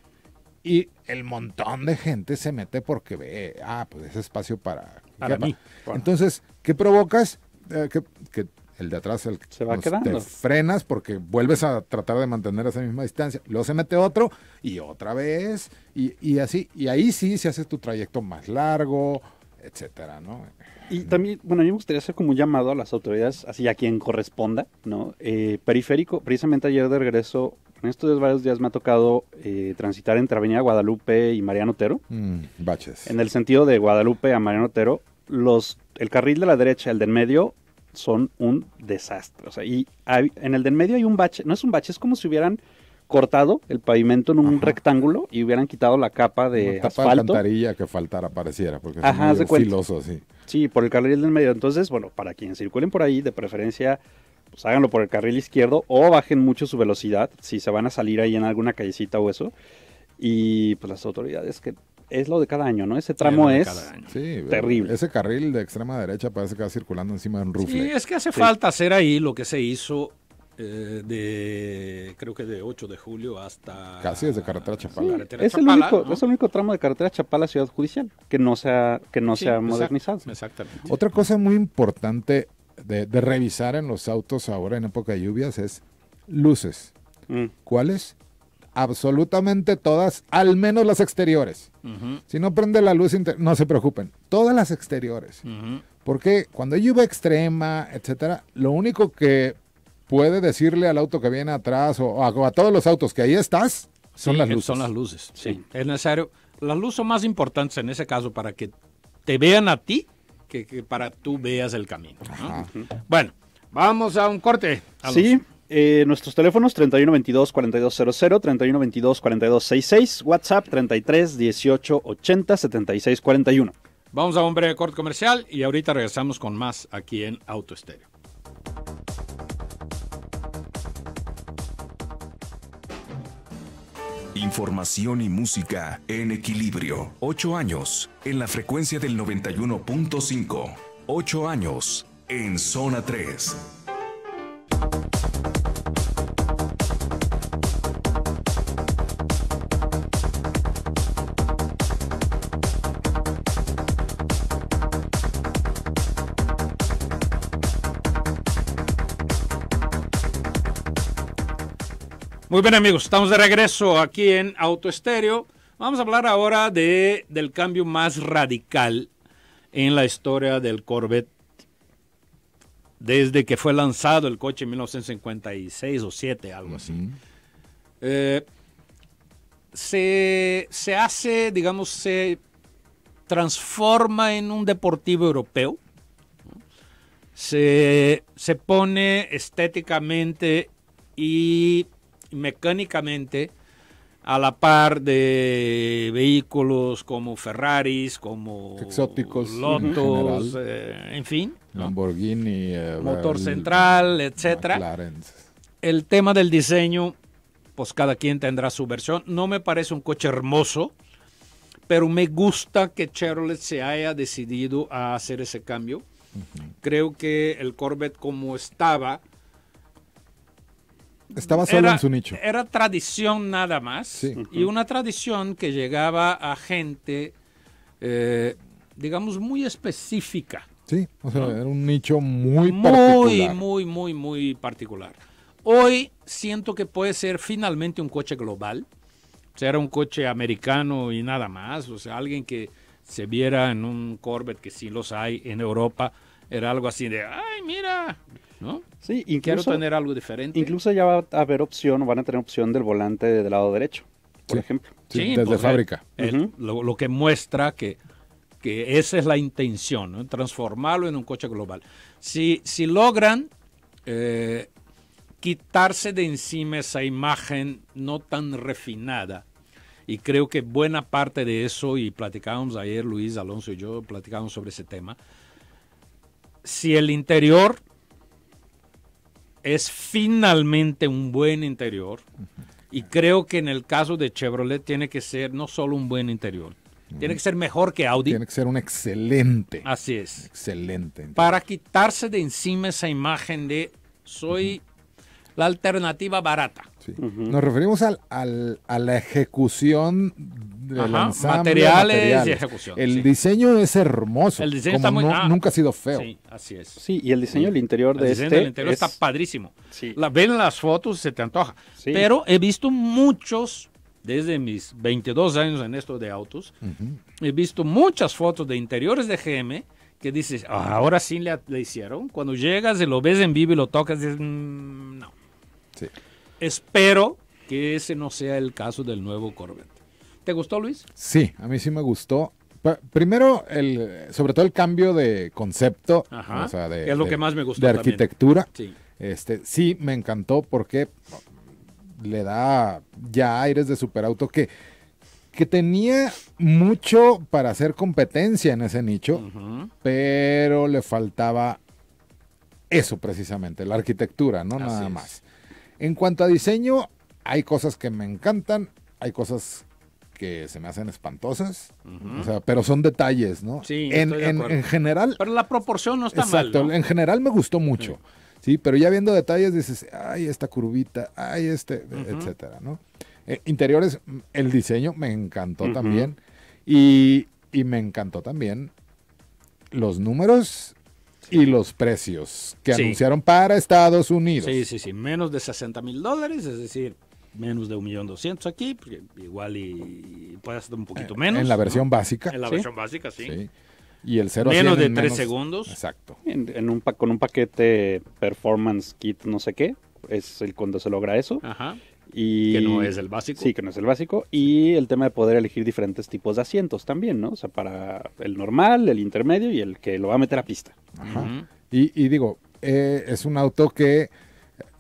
Y el montón de gente se mete porque ve, ah, pues es espacio para... Para mí. Bueno. Entonces, ¿qué provocas? Eh, que, que el de atrás el, se va quedando. Te frenas porque vuelves a tratar de mantener esa misma distancia. Luego se mete otro y otra vez. Y, y así. Y ahí sí se hace tu trayecto más largo, etcétera, ¿no? Y también, bueno, a mí me gustaría hacer como un llamado a las autoridades, así a quien corresponda, ¿no? Eh, periférico, precisamente ayer de regreso, en estos días, varios días me ha tocado eh, transitar entre Avenida Guadalupe y Mariano Otero. Mm, baches. En el sentido de Guadalupe a Mariano Otero, los, el carril de la derecha, el del medio, son un desastre. O sea, y hay, en el del medio hay un bache, no es un bache, es como si hubieran cortado el pavimento en un Ajá. rectángulo y hubieran quitado la capa de asfalto. Una tapa de alcantarilla que faltara, pareciera, porque Ajá, es muy filoso así. Sí, por el carril del medio. Entonces, bueno, para quienes circulen por ahí, de preferencia, pues háganlo por el carril izquierdo o bajen mucho su velocidad si se van a salir ahí en alguna callecita o eso. Y pues las autoridades que... Es lo de cada año, ¿no? Ese tramo es, es sí, terrible. Ese carril de extrema derecha parece que va circulando encima de un rufle. Sí, es que hace sí. falta hacer ahí lo que se hizo... Eh, de creo que de ocho de julio hasta casi desde carretera Chapala, sí, carretera es, Chapala el único, ¿no? es el único tramo de carretera Chapala Ciudad Judicial que no se ha, que no sí, se ha modernizado. Exactamente. Otra cosa muy importante de, de revisar en los autos ahora en época de lluvias es luces. Mm. ¿Cuáles? Absolutamente todas, al menos las exteriores. Uh-huh. Si no prende la luz, inter- no se preocupen, todas las exteriores. Uh-huh. Porque cuando hay lluvia extrema, etcétera, lo único que puede decirle al auto que viene atrás o a, a todos los autos que ahí estás, son sí, las luces. Son las luces, sí. Es necesario. Las luces son más importantes en ese caso para que te vean a ti que, que para tú veas el camino, ¿no? Bueno, vamos a un corte. A sí, eh, nuestros teléfonos treinta y uno veintidós cuarenta y dos cero cero, treinta y uno veintidós cuarenta y dos sesenta y seis, WhatsApp treinta y tres dieciocho ochenta setenta y seis cuarenta y uno. Vamos a un breve corte comercial y ahorita regresamos con más aquí en Autoestéreo. Información y música en equilibrio. Ocho años en la frecuencia del noventa y uno punto cinco. Ocho años en Zona tres. Muy bien, amigos, estamos de regreso aquí en Autoestéreo. Vamos a hablar ahora de, del cambio más radical en la historia del Corvette. Desde que fue lanzado el coche en mil novecientos cincuenta y seis o siete, algo así. Uh-huh. Eh, se, se hace, digamos, se transforma en un deportivo europeo. Se, se pone estéticamente y... mecánicamente a la par de vehículos como Ferraris, como exóticos, Lotos, en, eh, en fin, Lamborghini, ¿no? Motor el, central, etcétera. McLaren. El tema del diseño, pues cada quien tendrá su versión. No me parece un coche hermoso, pero me gusta que Chevrolet se haya decidido a hacer ese cambio. Uh-huh. Creo que el Corvette como estaba Estaba solo era, en su nicho. Era tradición nada más. Sí. Uh-huh. Y una tradición que llegaba a gente, eh, digamos, muy específica. Sí, o sea, ¿no? Era un nicho muy, muy particular. Muy, muy, muy, muy particular. Hoy siento que puede ser finalmente un coche global. O sea, era un coche americano y nada más. O sea, alguien que se viera en un Corvette, que sí los hay en Europa, era algo así de, ¡ay, mira! ¿no? Sí, incluso, quiero tener algo diferente. Incluso ya va a haber opción, van a tener opción del volante del lado derecho, por sí. ejemplo. Sí, sí, desde pues, fábrica. El, uh-huh. lo, lo que muestra que, que esa es la intención, ¿no? Transformarlo en un coche global. Si, si logran eh, quitarse de encima esa imagen no tan refinada, y creo que buena parte de eso, y platicábamos ayer, Luis, Alonso y yo platicábamos sobre ese tema, si el interior es finalmente un buen interior, y creo que en el caso de Chevrolet tiene que ser no solo un buen interior, tiene que ser mejor que Audi. Tiene que ser un excelente. Así es. Excelente interior. Para quitarse de encima esa imagen de soy uh-huh. la alternativa barata. Sí. Uh-huh. Nos referimos al, al, a la ejecución del Ajá, ensamble, materiales, materiales y ejecución. El sí. diseño es hermoso. El diseño como está muy, no, ah, nunca ha sido feo. Sí, así es. Sí, y el diseño del sí. interior de el este. El interior es... está padrísimo. Sí. La, ven las fotos, se te antoja. Sí. Pero he visto muchos, desde mis veintidós años en esto de autos, uh-huh. he visto muchas fotos de interiores de G M que dices, ah, ahora sí le, le hicieron. Cuando llegas y lo ves en vivo y lo tocas, dices, mmm, no. Sí. Espero que ese no sea el caso del nuevo Corvette. ¿Te gustó, Luis? Sí, a mí sí me gustó. Primero, el, sobre todo el cambio de concepto. Ajá, o sea, de, es lo de, que más me gustó. De arquitectura. Sí. Este, sí, me encantó porque le da ya aires de superauto que, que tenía mucho para hacer competencia en ese nicho, uh-huh. pero le faltaba eso precisamente, la arquitectura, no Así nada es. más. En cuanto a diseño, hay cosas que me encantan, hay cosas que se me hacen espantosas, uh-huh. o sea, pero son detalles, ¿no? Sí, en, estoy de en, en general... Pero la proporción no está exacto, mal, Exacto, ¿no? En general me gustó mucho, sí. sí, pero ya viendo detalles dices, ay, esta curvita, ay, este, uh-huh. etcétera, ¿no? Eh, interiores, el diseño me encantó uh-huh. también, y, y me encantó también los números... Y los precios que sí. anunciaron para Estados Unidos. Sí, sí, sí, menos de sesenta mil dólares, es decir, menos de un millón doscientos aquí, porque igual y puede ser un poquito menos. En la versión ¿no? básica. En la sí. versión básica, sí. sí. Y el cero menos de tres segundos. Exacto. En, en un pa con un paquete Performance Kit no sé qué, es el cuando se logra eso. Ajá. Y, que no es el básico. Sí, que no es el básico. Y el tema de poder elegir diferentes tipos de asientos también, ¿no? O sea, para el normal, el intermedio y el que lo va a meter a pista. Ajá. Uh-huh. Y, y digo, eh, es un auto que,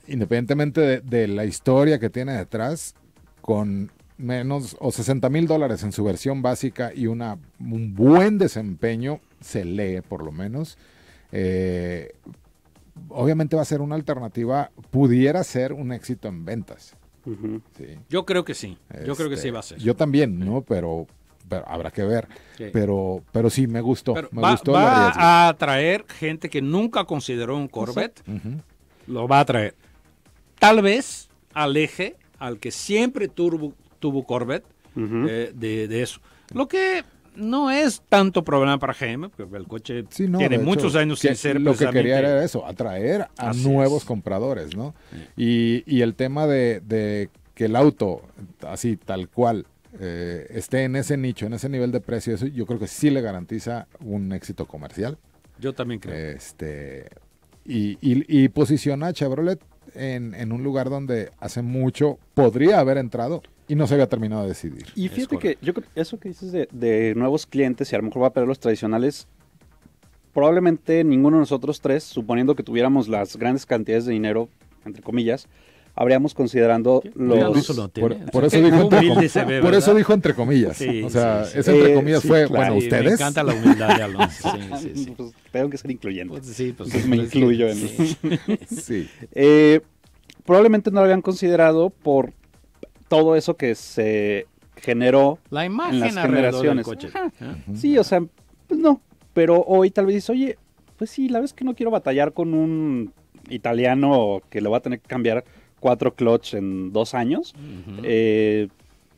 independientemente de, de la historia que tiene detrás, con menos o sesenta mil dólares en su versión básica y una, un buen desempeño, se lee por lo menos, eh, obviamente va a ser una alternativa, pudiera ser un éxito en ventas. Uh-huh. Sí. Yo creo que sí, yo este, creo que sí va a ser. Yo también, ¿no? Pero, pero habrá que ver. Sí. Pero, pero sí, me gustó. Me va gustó va a atraer gente que nunca consideró un Corvette, sí. uh-huh. lo va a atraer. Tal vez aleje al que siempre tuvo, tuvo Corvette uh-huh. eh, de, de eso. Lo que... no es tanto problema para G M, porque el coche sí, no, tiene muchos hecho, años sin ser. Lo que quería era eso, atraer a Así nuevos es. compradores, ¿no? Sí. Y, y el tema de, de que el auto, así, tal cual, eh, esté en ese nicho, en ese nivel de precio, eso yo creo que sí le garantiza un éxito comercial. Yo también creo. Este, y, y, y posiciona a Chevrolet en, en un lugar donde hace mucho podría haber entrado. Y no se había terminado de decidir. Y fíjate que yo creo eso que dices de, de nuevos clientes, y a lo mejor va a perder los tradicionales, probablemente ninguno de nosotros tres, suponiendo que tuviéramos las grandes cantidades de dinero, entre comillas, habríamos considerando ¿Qué? los... No por, por, eso dijo entre, se ve, por eso dijo entre comillas. Sí, o sea, sí, sí. ese entre comillas eh, sí, fue, claro, bueno, ustedes... Me encanta la humildad de Alonso. Sí, sí, sí. Pues tengo que ser incluyente. Pues sí, pues, pues me pues, incluyo en sí. eso. Sí. Eh, probablemente no lo habían considerado por... todo eso que se generó la imagen en las generaciones. Del coche. Uh-huh. Sí, o sea, pues no. Pero hoy tal vez dices, oye, pues sí, la vez que no quiero batallar con un italiano que le va a tener que cambiar cuatro clutch en dos años. Uh-huh. eh,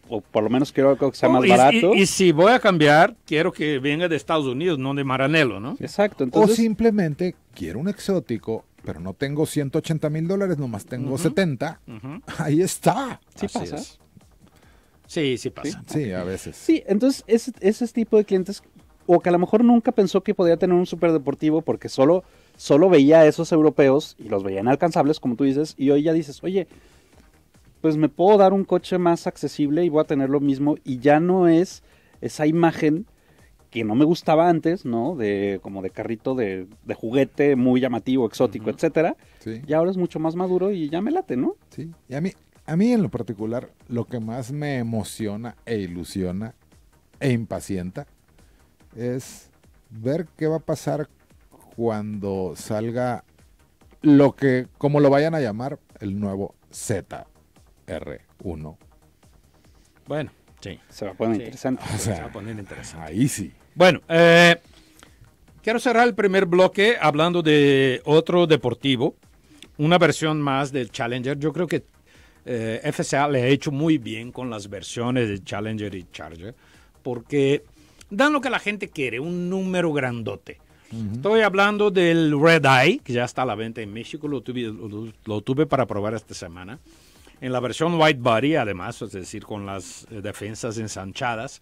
o por lo menos quiero algo que sea oh, más y, barato. Y, y si voy a cambiar, quiero que venga de Estados Unidos, no de Maranello, ¿no? Exacto. Entonces... O simplemente quiero un exótico, pero no tengo ciento ochenta mil dólares, nomás tengo uh-huh. setenta. Uh-huh. Ahí está. Sí Así pasa. Es. Sí, sí pasa. Sí, sí, a veces. Sí, entonces ese, ese tipo de clientes, o que a lo mejor nunca pensó que podía tener un superdeportivo porque solo solo veía a esos europeos y los veía inalcanzables, como tú dices, y hoy ya dices, oye, pues me puedo dar un coche más accesible y voy a tener lo mismo, y ya no es esa imagen que no me gustaba antes, ¿no? De como de carrito de, de juguete muy llamativo, exótico, uh-huh. etcétera. Sí. Y ahora es mucho más maduro y ya me late, ¿no? Sí. Y a mí, a mí en lo particular, lo que más me emociona e ilusiona e impacienta es ver qué va a pasar cuando salga lo que, como lo vayan a llamar, el nuevo Z R uno. Bueno. Sí. Se va a poner sí. interesante. O sea, se va a poner interesante. Ahí sí. Bueno, eh, quiero cerrar el primer bloque hablando de otro deportivo, una versión más del Challenger. Yo creo que eh, F C A le ha hecho muy bien con las versiones de Challenger y Charger, porque dan lo que la gente quiere, un número grandote. Uh-huh. Estoy hablando del Red Eye, que ya está a la venta en México, lo tuve, lo, lo tuve para probar esta semana. En la versión White Body, además, es decir, con las defensas ensanchadas.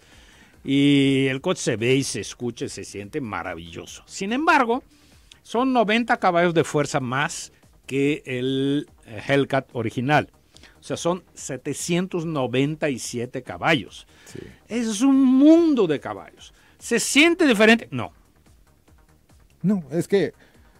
Y el coche se ve y se escucha y se siente maravilloso. Sin embargo, son noventa caballos de fuerza más que el Hellcat original. O sea, son setecientos noventa y siete caballos. Sí. Es un mundo de caballos. ¿Se siente diferente? No. No, es que...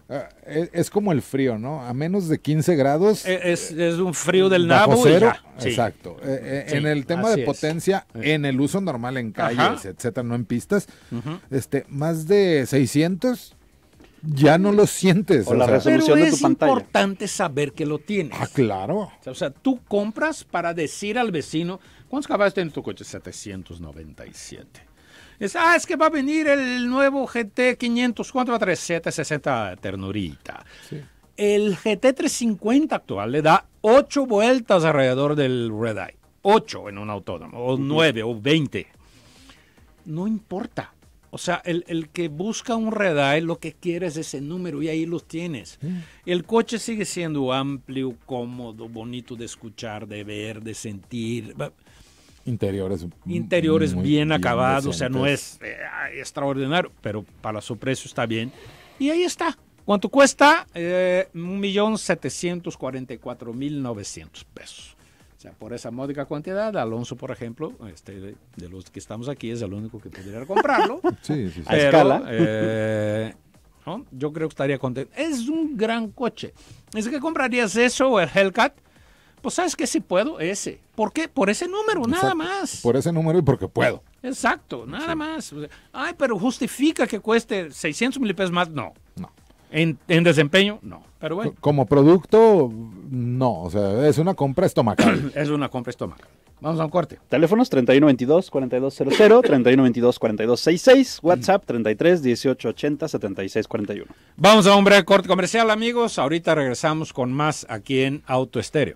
Uh, es, es como el frío, ¿no? A menos de quince grados. Es, es un frío del nabo. Cero, y ya. Exacto. Sí. Eh, sí, en el tema de potencia, es. en el uso normal en calles, Ajá. etcétera, no en pistas, uh-huh. este, más de seiscientos ya no lo sientes. O, o la sea, resolución de tu pantalla. Es importante saber que lo tienes. Ah, claro. O sea, o sea, tú compras para decir al vecino, ¿cuántos caballos tiene tu coche? setecientos noventa y siete. Es, ah, es que va a venir el nuevo G T quinientos, ¿cuánto va a traer? setecientos sesenta ternurita. Sí. El G T trescientos cincuenta actual le da ocho vueltas alrededor del Red Eye. ocho en un autónomo, o nueve, uh-huh. o veinte. No importa. O sea, el, el que busca un Red Eye, lo que quiere es ese número y ahí los tienes. Uh-huh. El coche sigue siendo amplio, cómodo, bonito de escuchar, de ver, de sentir... Interiores, Interiores muy, bien, bien acabados, o sea, no es eh, extraordinario, pero para su precio está bien. Y ahí está. ¿Cuánto cuesta? Eh, un millón setecientos cuarenta y cuatro mil novecientos pesos. O sea, por esa módica cantidad, Alonso, por ejemplo, este, de los que estamos aquí, es el único que podría comprarlo. Sí, sí, sí. Pero, a escala. Eh, ¿no? Yo creo que estaría contento. Es un gran coche. ¿Es que comprarías eso o el Hellcat? Pues sabes que si puedo, ese. ¿Por qué? Por ese número, Exacto. nada más. Por ese número y porque puedo. Exacto, nada sí. más. O sea, ay, pero justifica que cueste seiscientos mil pesos más. No. No. En, en desempeño, no. Pero bueno. Como producto, no. O sea, es una compra estomacal. Es una compra estomacal. Vamos a un corte. Teléfonos treinta y uno veintidós cuarenta y dos cero cero, treinta y uno veintidós cuarenta y dos sesenta y seis, WhatsApp treinta y tres dieciocho ochenta setenta y seis cuarenta y uno. Vamos a un breve corte comercial, amigos. Ahorita regresamos con más aquí en Autoestéreo.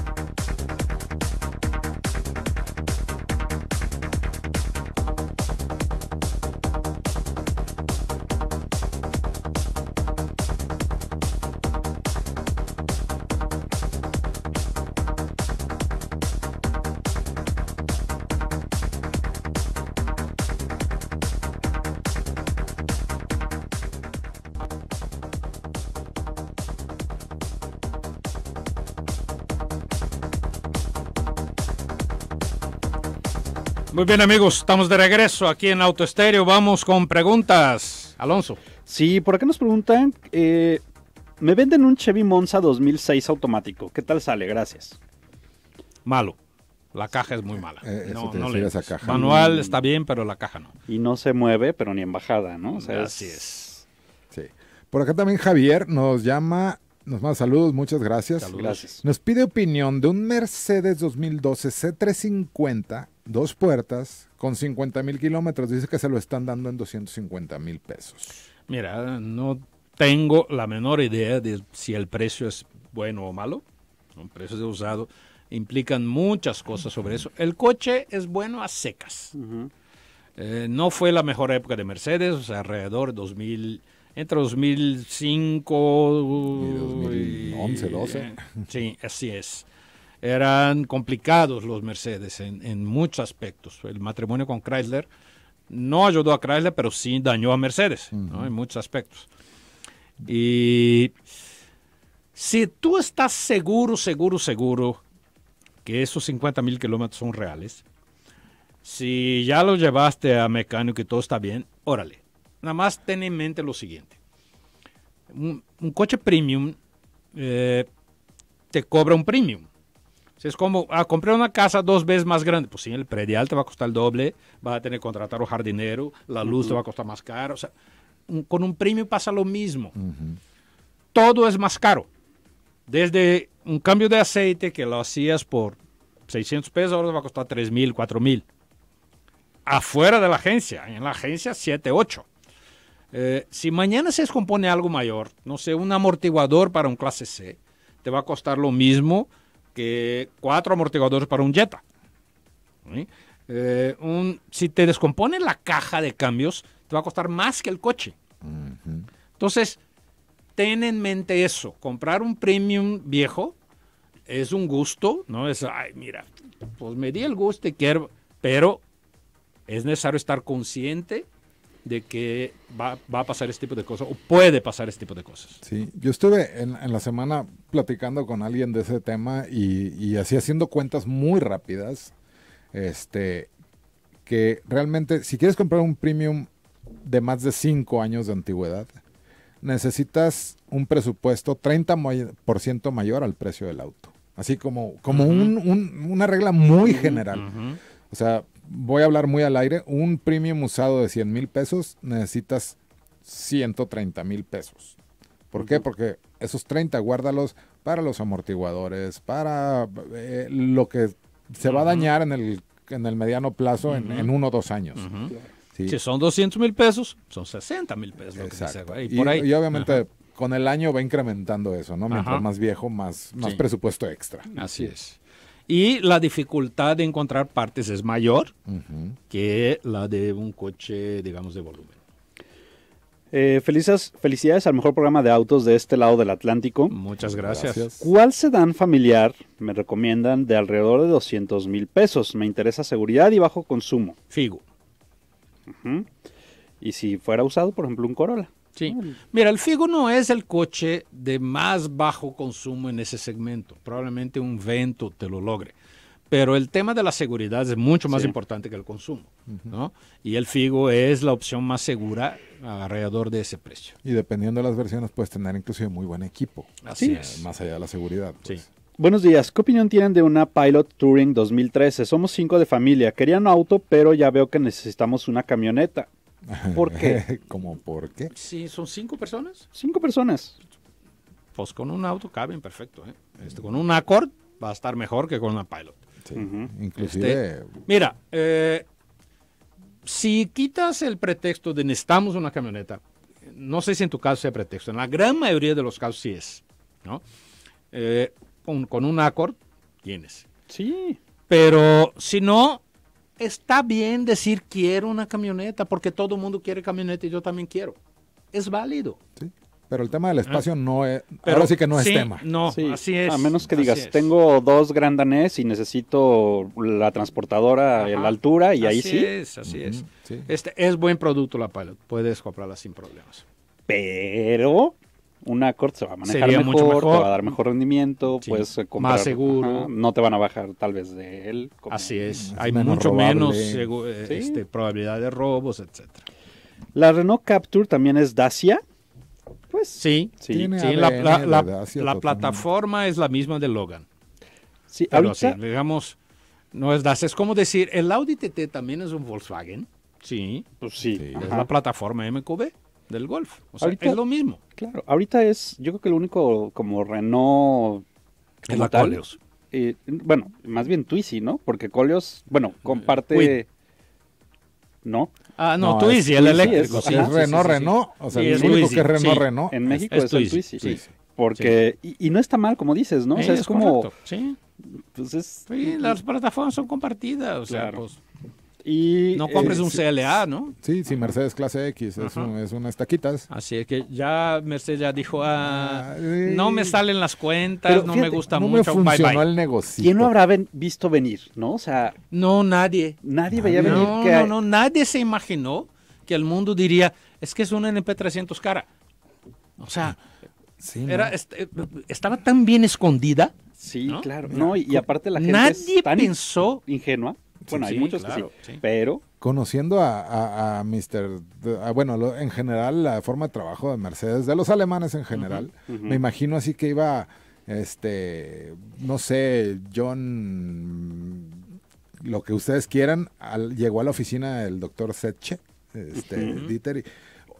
Muy bien, amigos, estamos de regreso aquí en Autoestéreo. Vamos con preguntas, Alonso. Sí, por acá nos preguntan, eh, me venden un Chevy Monza dos mil seis automático, ¿qué tal sale? Gracias. Malo, la caja es muy mala. Eh, no, no le esa caja. Manual está bien, pero la caja no. Y no se mueve, pero ni en bajada, ¿no? O sea, así es. es. Sí. Por acá también Javier nos llama, nos manda saludos, muchas gracias. Saludos. Gracias. Nos pide opinión de un Mercedes dos mil doce C trescientos cincuenta. Dos puertas con cincuenta mil kilómetros. Dice que se lo están dando en doscientos cincuenta mil pesos. Mira, no tengo la menor idea de si el precio es bueno o malo. Los precios de usado implican muchas cosas sobre eso. El coche es bueno a secas. Uh-huh. Eh, no fue la mejor época de Mercedes, o sea, alrededor de dos mil, entre dos mil cinco y dos mil once, doce. Eh, sí, así es. Eran complicados los Mercedes en, en muchos aspectos. El matrimonio con Chrysler no ayudó a Chrysler, pero sí dañó a Mercedes, uh-huh. ¿no? En muchos aspectos. Y si tú estás seguro, seguro, seguro que esos cincuenta mil kilómetros son reales, si ya lo llevaste a mecánico y todo está bien, órale. Nada más ten en mente lo siguiente. Un, un coche premium eh, te cobra un premium. Si es como, ah, compré una casa dos veces más grande. Pues sí, el predial te va a costar el doble, vas a tener que contratar a un jardinero, la luz uh-huh. te va a costar más caro. O sea, un, con un premium pasa lo mismo. Uh-huh. Todo es más caro. Desde un cambio de aceite que lo hacías por seiscientos pesos, ahora te va a costar tres mil, cuatro mil. Afuera de la agencia, en la agencia siete, ocho. Eh, si mañana se descompone algo mayor, no sé, un amortiguador para un clase C, te va a costar lo mismo que cuatro amortiguadores para un Jetta. ¿Sí? Eh, un, si te descompone la caja de cambios, te va a costar más que el coche. Uh-huh. Entonces, ten en mente eso. Comprar un premium viejo es un gusto, no es, ay, mira, pues me di el gusto y quiero, pero es necesario estar consciente de que va, va a pasar este tipo de cosas, o puede pasar este tipo de cosas. Sí, yo estuve en, en la semana platicando con alguien de ese tema y, y así haciendo cuentas muy rápidas, este, que realmente si quieres comprar un premium de más de cinco años de antigüedad, necesitas un presupuesto treinta por ciento mayor al precio del auto. Así como, como uh-huh. un, un, una regla muy general. Uh-huh. O sea, voy a hablar muy al aire, un premium usado de cien mil pesos, necesitas ciento treinta mil pesos. ¿Por qué? Porque esos treinta guárdalos para los amortiguadores, para eh, lo que se va a dañar en el, en el mediano plazo, uh-huh. en, en uno o dos años. Uh-huh. ¿Sí? Si son doscientos mil pesos, son sesenta mil pesos. Lo que dice, güey. Y, por ahí, y, y obviamente ajá. con el año va incrementando eso, ¿no? Mientras ajá. más viejo, más, más sí. presupuesto extra. Así es. Y la dificultad de encontrar partes es mayor uh-huh. que la de un coche, digamos, de volumen. Eh, felices, felicidades al mejor programa de autos de este lado del Atlántico. Muchas gracias. gracias. ¿Cuál sedán familiar me recomiendan de alrededor de doscientos mil pesos? Me interesa seguridad y bajo consumo. Figo. Uh-huh. Y si fuera usado, por ejemplo, un Corolla. Sí. Mira, el Figo no es el coche de más bajo consumo en ese segmento. Probablemente un Vento te lo logre. Pero el tema de la seguridad es mucho más sí. importante que el consumo, ¿no? Y el Figo es la opción más segura alrededor de ese precio. Y dependiendo de las versiones puedes tener inclusive muy buen equipo. Así sí. es. Más allá de la seguridad. Pues. Sí. Buenos días. ¿Qué opinión tienen de una Pilot Touring dos mil trece? Somos cinco de familia. Quería un auto, pero ya veo que necesitamos una camioneta. ¿Por qué? ¿Cómo por qué? Sí, son cinco personas. Cinco personas. Pues con un auto caben perfecto, ¿eh? Este, con un Accord va a estar mejor que con una Pilot. Sí, uh-huh. Inclusive... Este, mira, eh, si quitas el pretexto de necesitamos una camioneta, no sé si en tu caso sea pretexto, en la gran mayoría de los casos sí es, ¿no? Eh, con, con un Accord tienes. Sí. Pero si no... Está bien decir quiero una camioneta porque todo el mundo quiere camioneta y yo también quiero. Es válido. Sí, pero el tema del espacio ah, no es, pero ahora sí que no sí, es tema. No, sí, así es. A menos que digas, tengo dos Grand Danés y necesito la transportadora a la altura y así ahí sí. Así es, así uh-huh, es. Sí. Este es buen producto la Pilot, puedes comprarla sin problemas. Pero... Una Accord se va a manejar mejor, mucho mejor, te va a dar mejor rendimiento, sí, puedes comprar más seguro, ajá, no te van a bajar tal vez de él. Como, así es, hay menos mucho robable. menos ¿Sí? este, probabilidad de robos, etcétera. La Renault Captur también es Dacia, pues sí, sí, sí la, la, la, Dacia, la plataforma es la misma de Logan. Sí, pero ahorita así, digamos no es Dacia, es como decir el Audi T T también es un Volkswagen, sí, pues sí, sí. es ajá. la plataforma M Q B del Golf, o sea, ahorita, es lo mismo. Claro, ahorita es, yo creo que lo único como Renault... Es la tal, Coleos. Eh, bueno, más bien Twizy, ¿no? Porque Coleos, bueno, comparte... Wait. ¿No? Ah, no, no Twizy, el eléctrico. Es, sí, es Renault, sí, sí, Renault, sí. o sea, el único que es Renault, sí. Renault. En México es, es, es el Twizy. Twizy. Porque, sí. y, y no está mal, como dices, ¿no? O sea, es, es como... Correcto. Sí, pues es, sí, las plataformas son compartidas, o sea, claro. pues... Y, no compres eh, un C L A, ¿no? Sí, sí, Mercedes clase X, es, un, es unas taquitas. Así es que ya Mercedes ya dijo, ah, Ay, no me salen las cuentas, no fíjate, me gusta no mucho, me bye bye. El negocio. ¿Quién lo habrá ven, visto venir, no? O sea, no, nadie. Nadie, nadie. veía venir. No, que... no, no, nadie se imaginó que el mundo diría, es que es una N P trescientos cara. O sea, sí, era, no. est estaba tan bien escondida. Sí, ¿no? Claro. No, y, y aparte la gente Nadie es tan pensó... ingenua. Bueno, sí, hay sí, muchos claro, que sí, sí, pero... Conociendo a, a, a mister A, bueno, lo, en general, la forma de trabajo de Mercedes, de los alemanes en general, uh-huh, uh-huh. me imagino así que iba, este, no sé, John... lo que ustedes quieran, al, llegó a la oficina del doctor Setche, este, uh-huh. Dieter, y,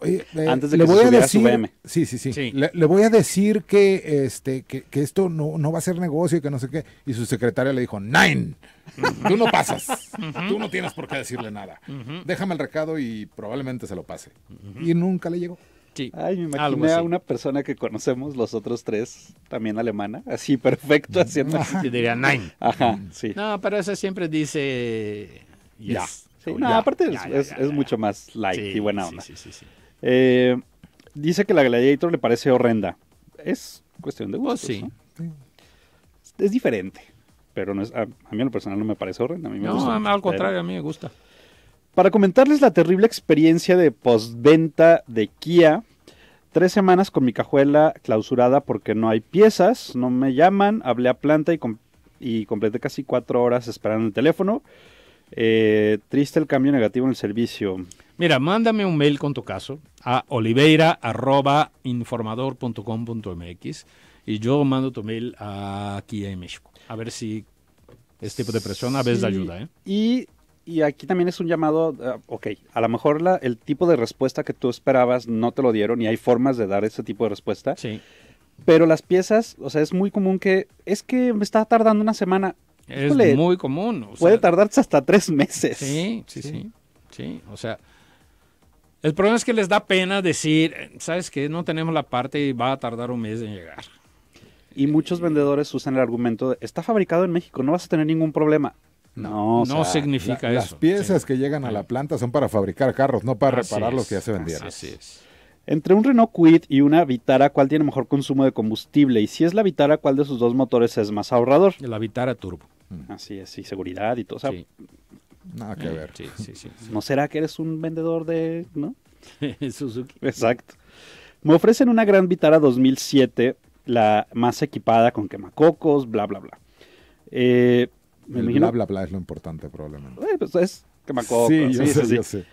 oye, eh, antes de le que voy se subiera a decir, su B M. Sí, sí, sí, sí. Le, le voy a decir que, este, que, que esto no, no va a ser negocio y que no sé qué, y su secretaria le dijo, ¡Nein! Uh-huh. Tú no pasas, uh-huh. tú no tienes por qué decirle nada, uh-huh. déjame el recado y probablemente se lo pase, uh-huh. y nunca le llegó. Sí. Ay, me imaginé a una persona que conocemos, los otros tres, también alemana, así perfecto, haciendo... Ajá. Diría nine. Ajá, sí. No, pero eso siempre dice... Yes. Ya. Sí, no, ya. Aparte ya, es, ya, es, ya, ya. es mucho más light sí, y buena onda. Sí, sí, sí, sí. Eh, dice que la Gladiator le parece horrenda. Es cuestión de gustos, oh, sí. ¿no? Es diferente, pero no es, a, a mí en lo personal no me parece horrenda. A mí me no, gusta, al contrario, pero... a mí me gusta. Para comentarles la terrible experiencia de postventa de Kia, tres semanas con mi cajuela clausurada porque no hay piezas, no me llaman, hablé a planta y, com y completé casi cuatro horas esperando el teléfono. Eh, triste el cambio negativo en el servicio. Mira, mándame un mail con tu caso a oliveira arroba informador punto com punto m x y yo mando tu mail a Kia en México. A ver si este tipo de persona a veces sí, ayuda. ¿eh? Y... Y aquí también es un llamado, uh, ok, a lo mejor la, el tipo de respuesta que tú esperabas no te lo dieron y hay formas de dar ese tipo de respuesta. Sí. Pero las piezas, o sea, es muy común que, es que me está tardando una semana. Es Híjole, muy común. O puede sea, tardarse hasta tres meses. Sí, sí, sí, sí, sí. O sea, el problema es que les da pena decir, ¿sabes qué? No tenemos la parte y va a tardar un mes en llegar. Y muchos eh, vendedores usan el argumento de, está fabricado en México, no vas a tener ningún problema. No, no, o sea, no significa la, eso. Las piezas sí. que llegan a la planta son para fabricar carros, no para así reparar es, los que ya se vendieron. Así es. Entre un Renault Kwid y una Vitara, ¿cuál tiene mejor consumo de combustible? Y si es la Vitara, ¿cuál de sus dos motores es más ahorrador? La Vitara Turbo. Mm. Así es, y seguridad y todo. O sea, sí. Nada que eh, ver. Sí, sí, sí, sí. ¿No será que eres un vendedor de... ¿no? Suzuki. Exacto. Me ofrecen una gran Vitara dos mil siete, la más equipada con quemacocos, bla, bla, bla. Eh... Me el imagino... bla, bla, bla es lo importante probablemente. Eh, pues es que me acuerdo. Sí, sí, sé, sí. sí.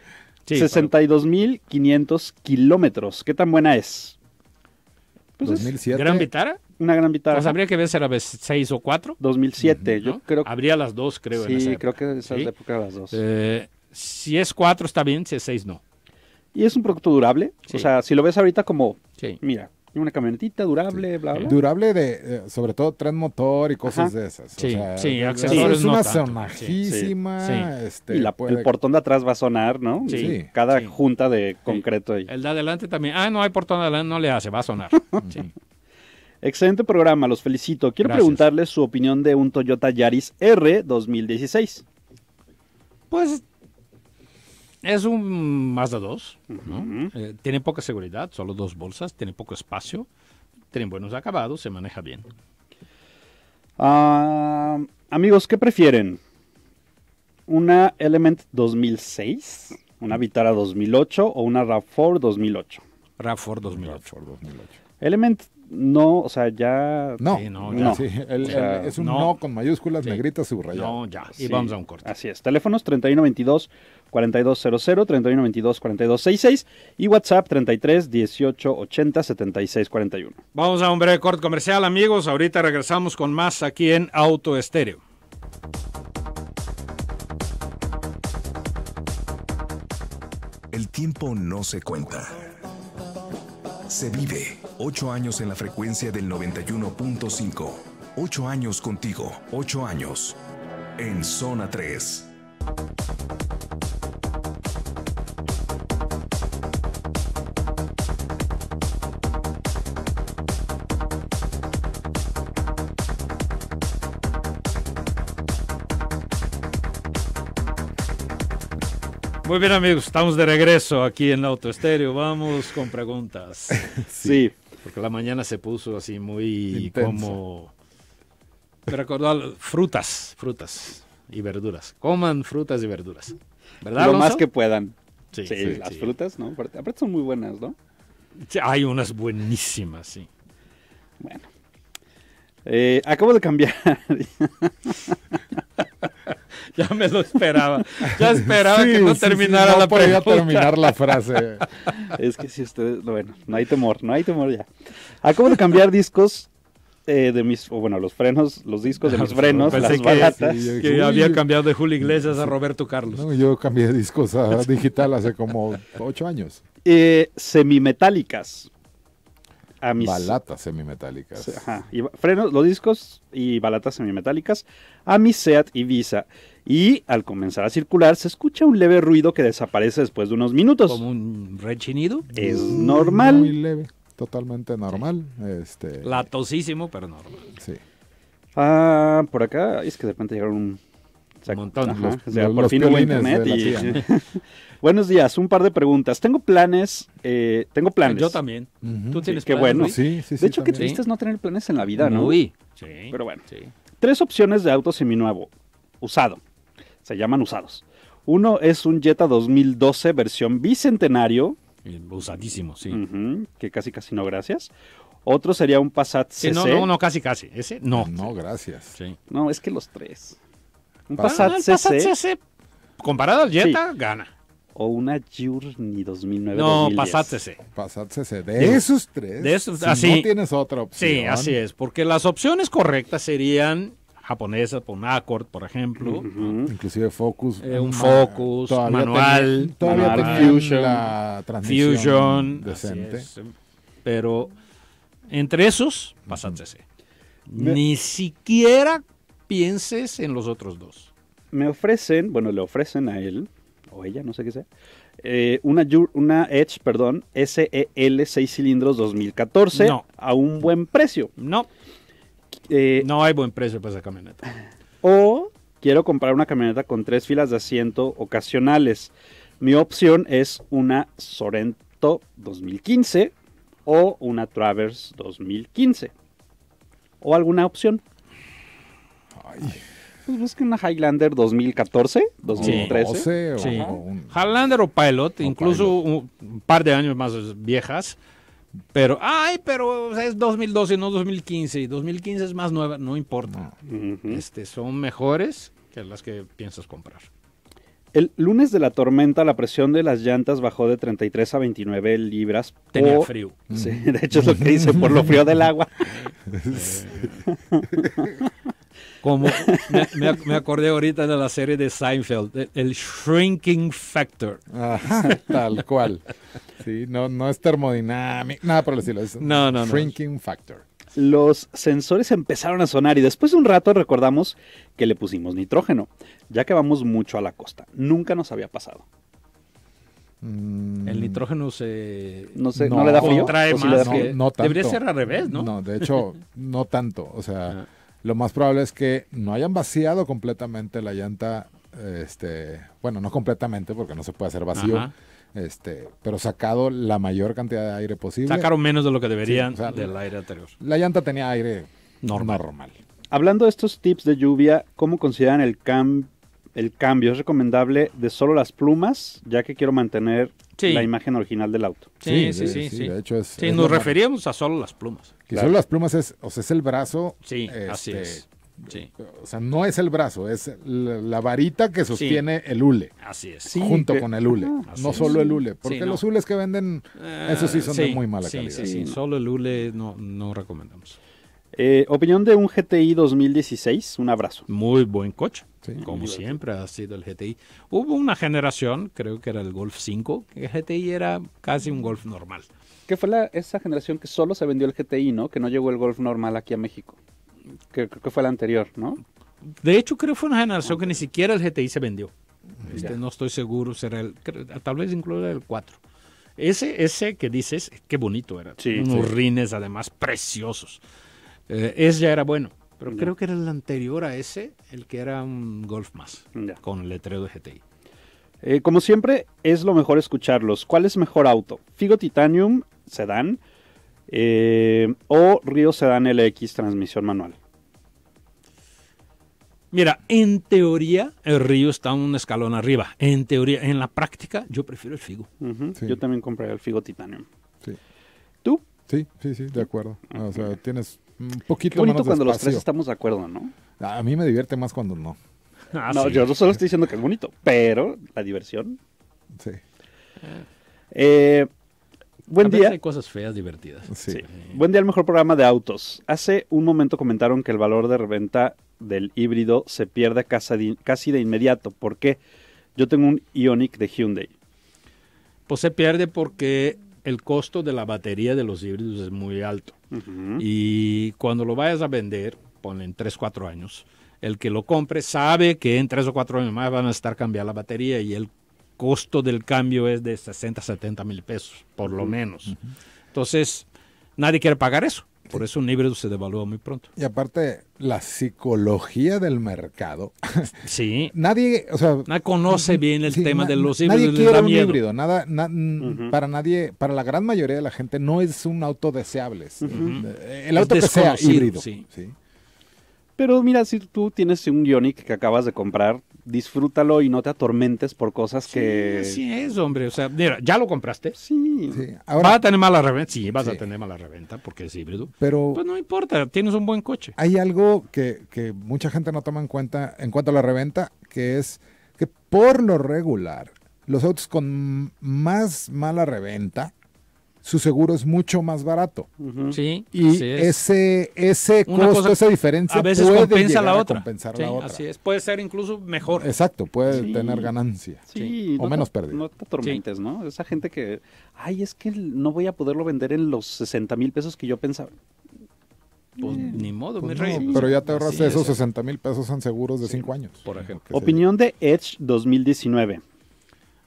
sí sesenta y dos mil quinientos pero... kilómetros. ¿Qué tan buena es? Pues ¿dos mil siete? ¿Gran Vitara? Una gran Vitara. Pues habría que ver si era seis o cuatro. dos mil siete, uh-huh. yo ¿no? creo. Habría las dos, creo. Sí, en esa creo que en esa ¿sí? época las dos. Eh, si es cuatro está bien, si es seis no. Y es un producto durable. Sí. O sea, si lo ves ahorita como, sí. mira, una camionetita durable, sí. bla, bla. Durable de, eh, sobre todo, tren motor y cosas Ajá. de esas. Sí, o sea, sí, accesorios. Es una no sonajísima. Sí, sí. Este, y la, puede... el portón de atrás va a sonar, ¿no? Sí. sí. Cada sí. junta de concreto ahí. El de adelante también. Ah, no hay portón de adelante, no le hace, va a sonar. sí. Excelente programa, los felicito. Quiero Gracias. preguntarles su opinión de un Toyota Yaris R dos mil dieciséis. Pues... es un Mazda dos, ¿no? Uh-huh. eh, tiene poca seguridad, solo dos bolsas, tiene poco espacio, tiene buenos acabados, se maneja bien. Uh, amigos, ¿qué prefieren? ¿Una Element dos mil seis, una Vitara dos mil ocho o una RAV cuatro dos mil ocho? RAV cuatro dos mil ocho. RAV cuatro dos mil ocho. Element no, o sea, ya... No, sí, no, ya. no. Sí, el, o sea, el, es un no, no con mayúsculas, sí. negritas, subrayado. No, ya, y sí. vamos a un corte. Así es, teléfonos treinta y uno veintidós cuarenta y dos cero cero, treinta y uno veintidós cuarenta y dos sesenta y seis y WhatsApp treinta y tres dieciocho ochenta setenta y seis cuarenta y uno. Vamos a un breve corte comercial, amigos. Ahorita regresamos con más aquí en Autoestéreo. El tiempo no se cuenta. Se vive. Ocho años en la frecuencia del noventa y uno punto cinco. Ocho años contigo. Ocho años. En Zona tres. Muy bien, amigos, estamos de regreso aquí en Autoestéreo. Vamos con preguntas. Sí. sí. Porque la mañana se puso así muy intenso. Como... Me recordó frutas, frutas y verduras. Coman frutas y verduras. ¿Verdad, Lo Alonso? Más que puedan. Sí, sí, sí las sí. frutas, ¿no? Aparte son muy buenas, ¿no? Hay unas buenísimas, sí. Bueno. Eh, acabo de cambiar. Ya me lo esperaba. Ya esperaba sí, que no sí, terminara sí, no la pregunta. Podía terminar la frase. Es que si ustedes... Bueno, no hay temor, no hay temor ya. Acabo de cambiar discos eh, de mis... Oh, bueno, los frenos, los discos de mis frenos, pensé las balatas. Que, sí, que uy, había cambiado de Julio Iglesias a Roberto Carlos. No, yo cambié de discos a digital hace como ocho años. Eh, semimetálicas. A mis... Balatas semimetálicas. Ajá. Y frenos, los discos y balatas semimetálicas a mi Seat Ibiza. Y al comenzar a circular se escucha un leve ruido que desaparece después de unos minutos. ¿Como un rechinido? Es normal. Muy leve, totalmente normal. Sí. Este... Latosísimo, pero normal. Sí. Ah, por acá es que de repente llegaron un... O sea, un montón. Ajá, los, o sea, los, por los fin hubo internet y... Buenos días, un par de preguntas. Tengo planes, eh, tengo planes. Yo también. Uh-huh. Tú tienes sí, planes. Qué bueno. Sí, sí, de sí, hecho, qué triste es no tener planes en la vida, ¿no? Uy. Sí. Pero bueno. Sí. Tres opciones de auto seminuevo. Usado. Se llaman usados. Uno es un Jetta dos mil doce versión bicentenario. Usadísimo, sí. Uh-huh, que casi casi no, gracias. Otro sería un Passat C C. Sí, no, no, no, casi casi. Ese no. No, gracias. Sí. No, es que los tres. Un Passat, Passat, C C, Passat C C, comparado al Jetta, sí, gana. O una Journey dos mil nueve. No, dos mil diez. Passat C C. Passat C C. De sí, esos tres, de esos, si así, no tienes otra opción. Sí, así es. Porque las opciones correctas serían japonesas, un Accord, por ejemplo. Uh-huh. Inclusive Focus. Eh, un Focus, uh, manual. Ten, todavía manual, ten Fusion. La transmisión Fusion, decente. Es. Pero entre esos, Passat C C. Me... Ni siquiera pienses en los otros dos. Me ofrecen, bueno, le ofrecen a él... o ella, no sé qué sea, eh, una, una Edge, perdón, S E L seis cilindros dos mil catorce, no, a un buen precio. No, eh, no hay buen precio para esa camioneta. O quiero comprar una camioneta con tres filas de asiento ocasionales. Mi opción es una Sorento dos mil quince o una Traverse dos mil quince. ¿O alguna opción? Ay... Pues busquen una Highlander dos mil catorce, dos mil trece. Sí, sí. O un... Highlander o Pilot, o incluso Pilot. Un par de años más viejas. Pero, ay, pero es dos mil doce, no dos mil quince. Y dos mil quince es más nueva, no importa. No. Uh-huh. Este, son mejores que las que piensas comprar. El lunes de la tormenta, la presión de las llantas bajó de treinta y tres a veintinueve libras. Tenía o... frío. Sí, de hecho es lo que dice, por lo frío del agua. Sí. Como me, me, me acordé ahorita de la serie de Seinfeld, el, el Shrinking Factor. Ajá, tal cual. Sí, no, no es termodinámico, nada por decirlo. Es no, no, Shrinking no. Factor. Los sensores empezaron a sonar y después de un rato recordamos que le pusimos nitrógeno, ya que vamos mucho a la costa. Nunca nos había pasado. El nitrógeno se... No, sé, no, ¿no le da frío? Trae más, si le da frío? No, no tanto. Debería ser al revés, ¿no? No, de hecho, no tanto. O sea, ah, lo más probable es que no hayan vaciado completamente la llanta, este, bueno, no completamente porque no se puede hacer vacío, ajá, este, pero sacado la mayor cantidad de aire posible. Sacaron menos de lo que deberían, sí, o sea, del aire anterior. La llanta tenía aire normal. normal. Hablando de estos tips de lluvia, ¿cómo consideran el, cam el cambio? ¿Es recomendable de solo las plumas, ya que quiero mantener sí, la imagen original del auto? Sí, sí, sí. sí, sí, sí. De hecho es, sí, es nos normal. referíamos a solo las plumas. Que claro, solo las plumas es, o sea, es el brazo. Sí, este, así es. Sí. O sea, no es el brazo, es la, la varita que sostiene sí, el hule. Así es. Junto sí, con el hule, ah, no solo es. el hule. Porque sí, no, los hules que venden, uh, esos sí son sí, de muy mala sí, calidad. Sí, sí, sí, solo el hule no, no recomendamos. Eh, opinión de un G T I dos mil dieciséis, un abrazo. Muy buen coche, sí, como siempre ha sido el G T I. Hubo una generación, creo que era el Golf cinco, que el G T I era casi un Golf normal. Que fue la, esa generación que solo se vendió el G T I, ¿no? Que no llegó el Golf normal aquí a México. Que creo que fue la anterior, ¿no? De hecho, creo que fue una generación okay, que ni siquiera el G T I se vendió. Este, no estoy seguro, será el, tal vez incluso el cuatro. Ese, ese que dices, qué bonito era. Sí, unos sí, rines además preciosos. Eh, ese ya era bueno, pero ya, creo que era el anterior a ese, el que era un Golf más, ya, con el letrero de G T I. Eh, como siempre, es lo mejor escucharlos. ¿Cuál es mejor auto? Figo Titanium Sedán eh, o Rio Sedán L X transmisión manual. Mira, en teoría el Rio está un escalón arriba. En teoría, en la práctica yo prefiero el Figo. Uh-huh. Sí. Yo también compraría el Figo Titanium. Sí. ¿Tú? Sí, sí, sí, de acuerdo. Okay. O sea, tienes un poquito Qué bonito menos cuando espacio. Los tres estamos de acuerdo, ¿no? A mí me divierte más cuando no. Ah, no, sí. Yo no solo estoy diciendo que es bonito, pero la diversión. Sí. Eh, buen a día. Veces hay cosas feas divertidas. Sí. Sí. Buen día, el mejor programa de autos. Hace un momento comentaron que el valor de reventa del híbrido se pierde casi de inmediato. ¿Por qué? Yo tengo un Ioniq de Hyundai. Pues se pierde porque el costo de la batería de los híbridos es muy alto. Uh-huh. Y cuando lo vayas a vender, ponle en tres, cuatro años, el que lo compre sabe que en tres o cuatro años más van a estar cambiando la batería y el costo del cambio es de sesenta, setenta mil pesos, por lo menos. Uh-huh. Entonces, nadie quiere pagar eso. Por eso un híbrido se devalúa muy pronto. Y aparte, la psicología del mercado. Sí. Nadie, o sea, nadie conoce bien el sí, tema de los híbridos. Nadie quiere un miedo. híbrido. Nada, na, uh-huh. Para nadie, para la gran mayoría de la gente, no es un auto deseable. Uh-huh. El auto es que sea híbrido. Sí. ¿Sí? Pero mira, si tú tienes un Ioniq que acabas de comprar, disfrútalo y no te atormentes por cosas sí, que... Sí, es, hombre. O sea, mira, ¿ya lo compraste? Sí. sí. Ahora, ¿vas a tener mala reventa? Sí, vas sí. a tener mala reventa porque es híbrido. Pero... Pues no importa, tienes un buen coche. Hay algo que, que mucha gente no toma en cuenta en cuanto a la reventa, que es que por lo regular, los autos con más mala reventa, su seguro es mucho más barato. Uh-huh. Sí, y así es. ese ese Una costo, cosa, esa diferencia a veces puede compensa la otra. compensar sí, la otra. Así es, puede ser incluso mejor. Exacto, puede sí. tener ganancia sí, sí. o no menos pérdida. No te atormentes, sí. ¿no? Esa gente que, ay, es que no voy a poderlo vender en los sesenta mil pesos que yo pensaba. Pues eh, ni modo, pues mi rey. No, pero ya te ahorras esos es. sesenta mil pesos en seguros de cinco sí, años. Por ejemplo. Opinión de Edge dos mil diecinueve.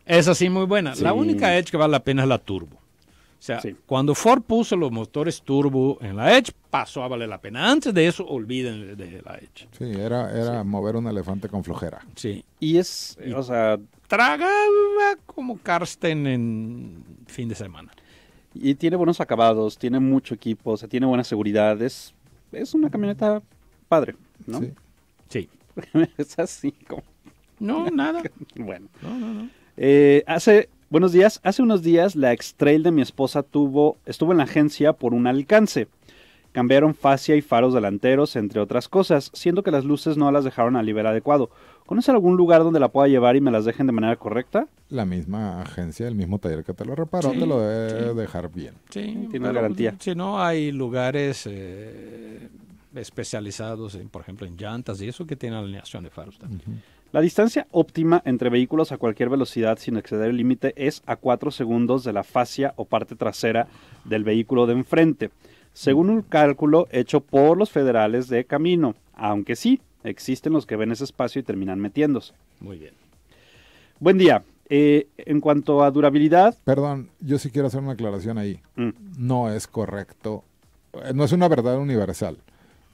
Esa sí, muy buena. Sí. La única Edge que vale la pena es la Turbo. O sea, sí. cuando Ford puso los motores turbo en la Edge, pasó a valer la pena. Antes de eso, olviden de la Edge. Sí, era, era sí. mover un elefante con flojera. Sí. Y es, y, o sea... Tragaba como Karsten en fin de semana. Y tiene buenos acabados, tiene mucho equipo, o sea, tiene buena seguridad. Es, es una camioneta padre, ¿no? Sí. sí. Es así como... No, nada. Bueno. No, no, no. Eh, hace... Buenos días. Hace unos días la X-Trail de mi esposa tuvo, estuvo en la agencia por un alcance. Cambiaron fascia y faros delanteros, entre otras cosas, siendo que las luces no las dejaron al nivel adecuado. ¿Conocen algún lugar donde la pueda llevar y me las dejen de manera correcta? La misma agencia, el mismo taller que te lo reparó, sí, te lo debe sí. dejar bien. Sí, tiene garantía. Si no, hay lugares eh, especializados, en, por ejemplo, en llantas y eso que tienen alineación de faros también. Uh-huh. La distancia óptima entre vehículos a cualquier velocidad sin exceder el límite es a cuatro segundos de la fascia o parte trasera del vehículo de enfrente, según un cálculo hecho por los federales de camino, aunque sí, existen los que ven ese espacio y terminan metiéndose. Muy bien. Buen día. Eh, en cuanto a durabilidad... Perdón, yo sí quiero hacer una aclaración ahí. Mm. No es correcto, no es una verdad universal.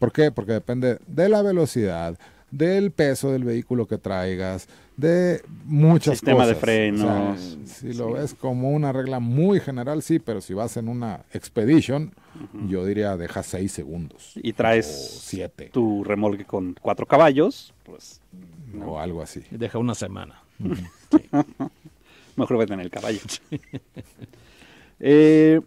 ¿Por qué? Porque depende de la velocidad... del peso del vehículo que traigas, de muchas sistema cosas. Sistema de frenos. O sea, si lo sí. ves como una regla muy general, sí, pero si vas en una Expedition, uh-huh. yo diría deja seis segundos. Y traes siete. Tu remolque con cuatro caballos, pues. O no. algo así. Deja una semana. Uh-huh. sí. Mejor vete en el caballo. eh...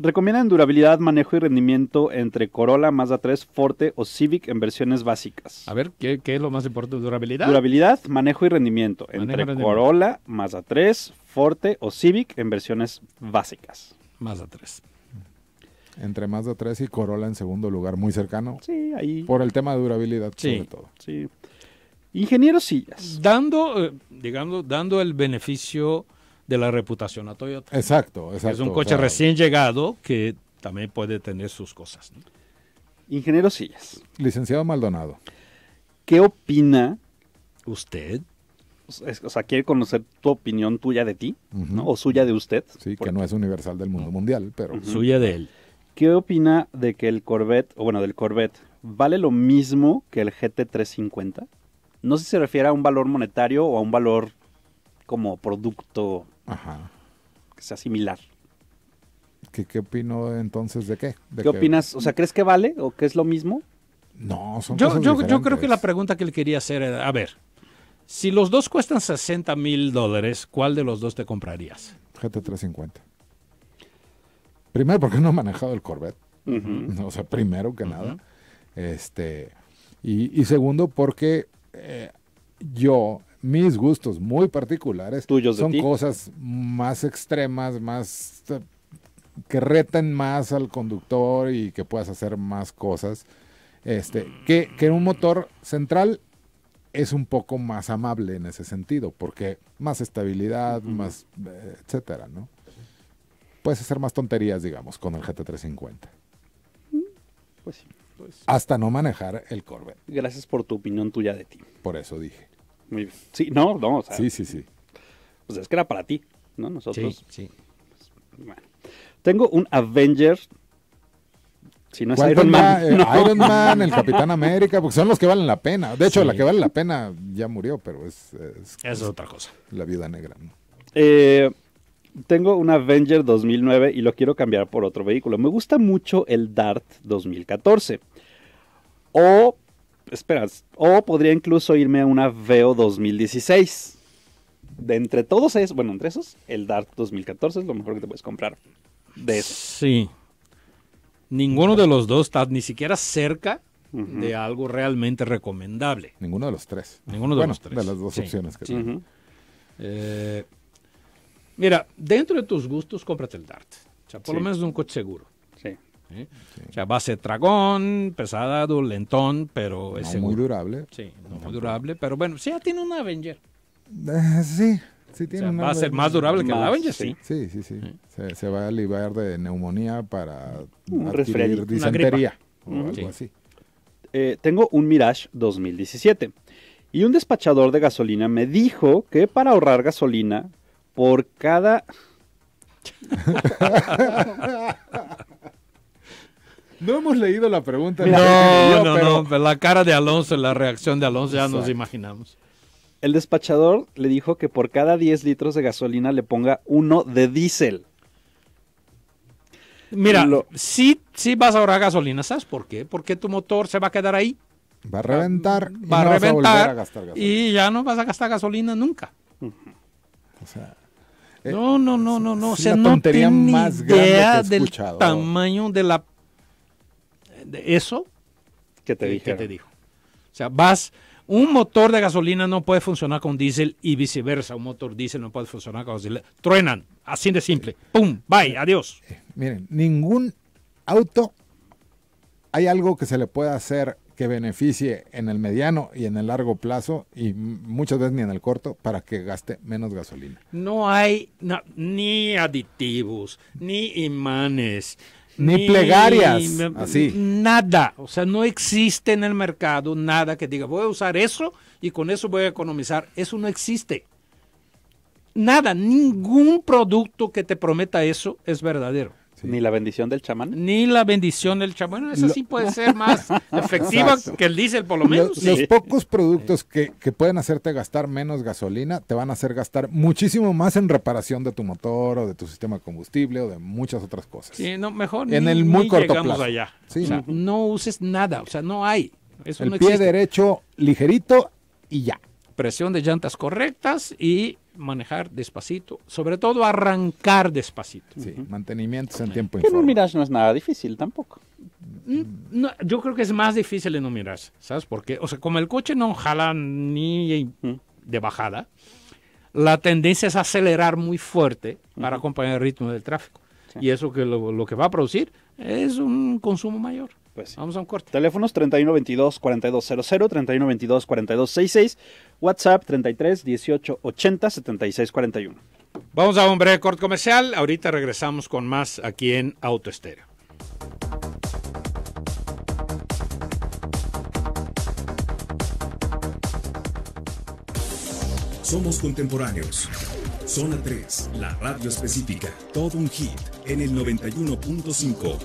Recomiendan durabilidad, manejo y rendimiento entre Corolla, Mazda tres, Forte o Civic en versiones básicas. A ver, ¿qué, qué es lo más importante? ¿Durabilidad? Durabilidad, manejo y rendimiento manejo entre rendimiento. Corolla, Mazda tres, Forte o Civic en versiones básicas. Mazda tres. Entre Mazda tres y Corolla en segundo lugar, muy cercano. Sí, ahí. Por el tema de durabilidad, sí, sobre todo. Sí. Ingeniero Sillas. Dando, eh, digamos, dando el beneficio... de la reputación a Toyota. Exacto, exacto. Es un coche o sea, recién llegado que también puede tener sus cosas, ¿no? Ingeniero Sillas. Licenciado Maldonado. ¿Qué opina usted? O sea, quiere conocer tu opinión tuya de ti, uh-huh. ¿no? O suya de usted. Sí, que no es universal del mundo mundial, pero... Uh-huh. Suya de él. ¿Qué opina de que el Corvette, o bueno, del Corvette, vale lo mismo que el G T trescientos cincuenta? No sé si se refiere a un valor monetario o a un valor como producto... Ajá. Que sea similar. ¿Qué, qué opino entonces de qué? ¿De ¿Qué que... opinas? O sea, ¿crees que vale o que es lo mismo? No, son yo, cosas yo, yo creo que la pregunta que le quería hacer era, a ver, si los dos cuestan sesenta mil dólares, ¿cuál de los dos te comprarías? G T trescientos cincuenta. Primero, porque no he manejado el Corvette. Uh-huh. O sea, primero que uh-huh. nada. Este, y, y segundo, porque eh, yo, mis gustos muy particulares son ti? cosas más extremas, más que retan más al conductor y que puedas hacer más cosas. Este, que, que un motor central es un poco más amable en ese sentido, porque más estabilidad, uh-huh. más etcétera, ¿no? Puedes hacer más tonterías, digamos, con el G T trescientos cincuenta. Pues sí. Pues. Hasta no manejar el Corvette. Gracias por tu opinión tuya de ti. Por eso dije. Muy bien. Sí, no, no, o sea. Sí, sí, sí. Pues es que era para ti, ¿no? Nosotros. Sí, sí. Pues, bueno. Tengo un Avenger. Si no es Iron Man. Man eh, no. Iron Man, el Capitán América, porque son los que valen la pena. De hecho, sí. la que vale la pena ya murió, pero es... Es, es, es otra cosa. La Viuda Negra, ¿no? Eh... Tengo un Avenger dos mil nueve y lo quiero cambiar por otro vehículo. Me gusta mucho el Dart dos mil catorce. O, espera, o podría incluso irme a una Veo dos mil dieciséis. De entre todos es, bueno, entre esos, el Dart dos mil catorce es lo mejor que te puedes comprar. De esos. Sí. Ninguno de los dos está ni siquiera cerca uh-huh. de algo realmente recomendable. Ninguno de los tres. Ninguno de bueno, los tres. De las dos sí. opciones que tiene. Uh-huh. Eh... Mira, dentro de tus gustos, cómprate el Dart. O sea, por sí. lo menos de un coche seguro. Sí. ¿Sí? sí. O sea, va a ser tragón, pesado, lentón, pero no es seguro. Muy durable. Sí, no Tampoco. muy durable, pero bueno, sí, ya tiene una Avenger. Eh, sí, sí tiene o sea, una va Avenger. Va a ser más durable que más, la Avenger, sí. Sí, sí, sí. sí. Se, se va a liberar de neumonía para un adquirir disentería o uh-huh. algo sí. así. Eh, tengo un Mirage dos mil diecisiete y un despachador de gasolina me dijo que para ahorrar gasolina... Por cada... No hemos leído la pregunta. No, la no, pero... no. La cara de Alonso, la reacción de Alonso ya Exacto. nos imaginamos. El despachador le dijo que por cada diez litros de gasolina le ponga uno de diésel. Mira, Lo... sí, sí vas a ahorrar gasolina. ¿Sabes por qué? Porque tu motor se va a quedar ahí. Va a reventar. Va, va no a reventar a a gastar y ya no vas a gastar gasolina nunca. Uh-huh. O sea, eh, no, no, no, no, no. O sea, no tenía más idea que del tamaño de la de eso que te, que, que te dijo. O sea, vas, un motor de gasolina no puede funcionar con diésel y viceversa. Un motor diésel no puede funcionar con gasolina. Truenan, así de simple. Pum, bye, adiós. Eh, miren, ningún auto hay algo que se le pueda hacer que beneficie en el mediano y en el largo plazo, y muchas veces ni en el corto, para que gaste menos gasolina. No hay no, ni aditivos, ni imanes, ni, ni plegarias, ni, así. Nada. O sea, no existe en el mercado nada que diga, voy a usar eso y con eso voy a economizar. Eso no existe. Nada, ningún producto que te prometa eso es verdadero. Sí. Ni la bendición del chamán. Ni la bendición del chamán. Bueno, esa lo... sí puede ser más efectiva Exacto. que el diésel, por lo menos. Los, sí. los pocos productos que, que pueden hacerte gastar menos gasolina, te van a hacer gastar muchísimo más en reparación de tu motor o de tu sistema de combustible o de muchas otras cosas. Sí, no, mejor en ni, el muy ni corto llegamos plazo. allá. Sí. O sea, uh-huh. no uses nada, o sea, no hay. Eso el no pie existe. Derecho ligerito y ya. Presión de llantas correctas y... manejar despacito, sobre todo arrancar despacito. Sí, uh-huh. mantenimientos en tiempo informe. Pero un Mirage no es nada difícil tampoco. No, yo creo que es más difícil en un Mirage, ¿sabes? Porque, o sea, como el coche no jala ni de bajada, la tendencia es acelerar muy fuerte para uh-huh. acompañar el ritmo del tráfico. Sí. Y eso que lo, lo que va a producir es un consumo mayor. Pues sí. Vamos a un corte. Teléfonos treinta y uno veintidós cuarenta y dos cero cero, treinta y uno veintidós cuarenta y dos sesenta y seis, WhatsApp treinta y tres dieciocho ochenta setenta y seis cuarenta y uno. Vamos a un breve corte comercial. Ahorita regresamos con más aquí en Autoestéreo. Somos contemporáneos. Zona tres, la radio específica. Todo un hit en el noventa y uno punto cinco.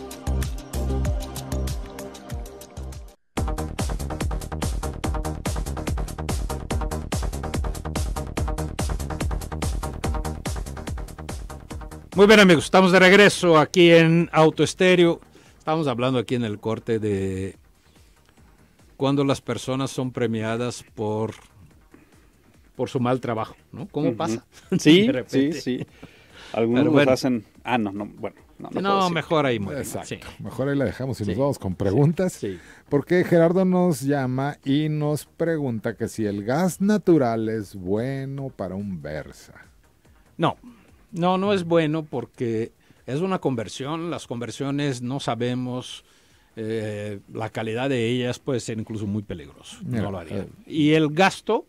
Muy bien, amigos, estamos de regreso aquí en Autoestéreo. Estamos hablando aquí en el corte de cuando las personas son premiadas por, por su mal trabajo, ¿no? ¿Cómo uh-huh. pasa? Sí, sí, sí. Algunos bueno. hacen... Ah, no, no, bueno. No, no, no mejor ahí. Muy exacto. Bien, sí. Mejor ahí la dejamos y sí. nos vamos con preguntas. Sí. Sí. Porque Gerardo nos llama y nos pregunta que si el gas natural es bueno para un Versa. No, no, no es bueno porque es una conversión. Las conversiones no sabemos eh, la calidad de ellas, puede ser incluso muy peligroso. Mira, no lo haría. Eh. Y el gasto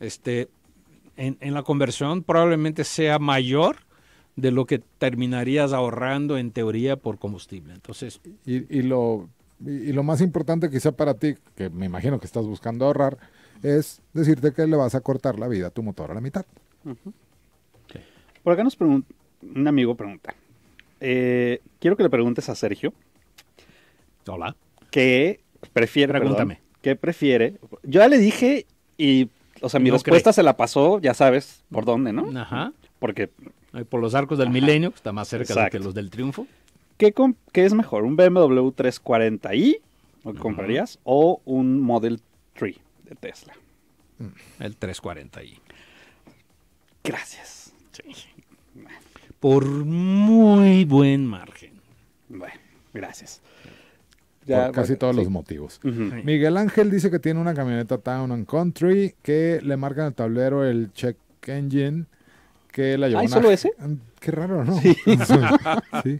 este, en, en la conversión probablemente sea mayor de lo que terminarías ahorrando en teoría por combustible. Entonces, y, y, lo, y lo más importante quizá para ti, que me imagino que estás buscando ahorrar, es decirte que le vas a cortar la vida a tu motor a la mitad. Uh-huh. Okay. Por acá nos pregunta, un amigo pregunta, eh, quiero que le preguntes a Sergio. Hola. ¿Qué prefiere? Pregúntame. Perdón, ¿qué prefiere? Yo ya le dije y, o sea, mi no respuesta cree. Se la pasó, ya sabes, por dónde, ¿no? Ajá. Porque... por los arcos del ajá. milenio, que está más cerca exacto. de que los del triunfo. ¿Qué, ¿Qué es mejor? ¿Un B M W trescientos cuarenta i lo comprarías ajá. o un Model tres de Tesla? El trescientos cuarenta i. Gracias. Sí. Bueno. Por muy buen margen. Bueno, gracias. Ya, por casi bueno, todos sí. los motivos. Uh-huh. Miguel Ángel dice que tiene una camioneta Town and Country que le marca en el tablero el check engine. Que la llevó ¿Ah, una... solo ese? Qué raro, ¿no? Sí. Sí.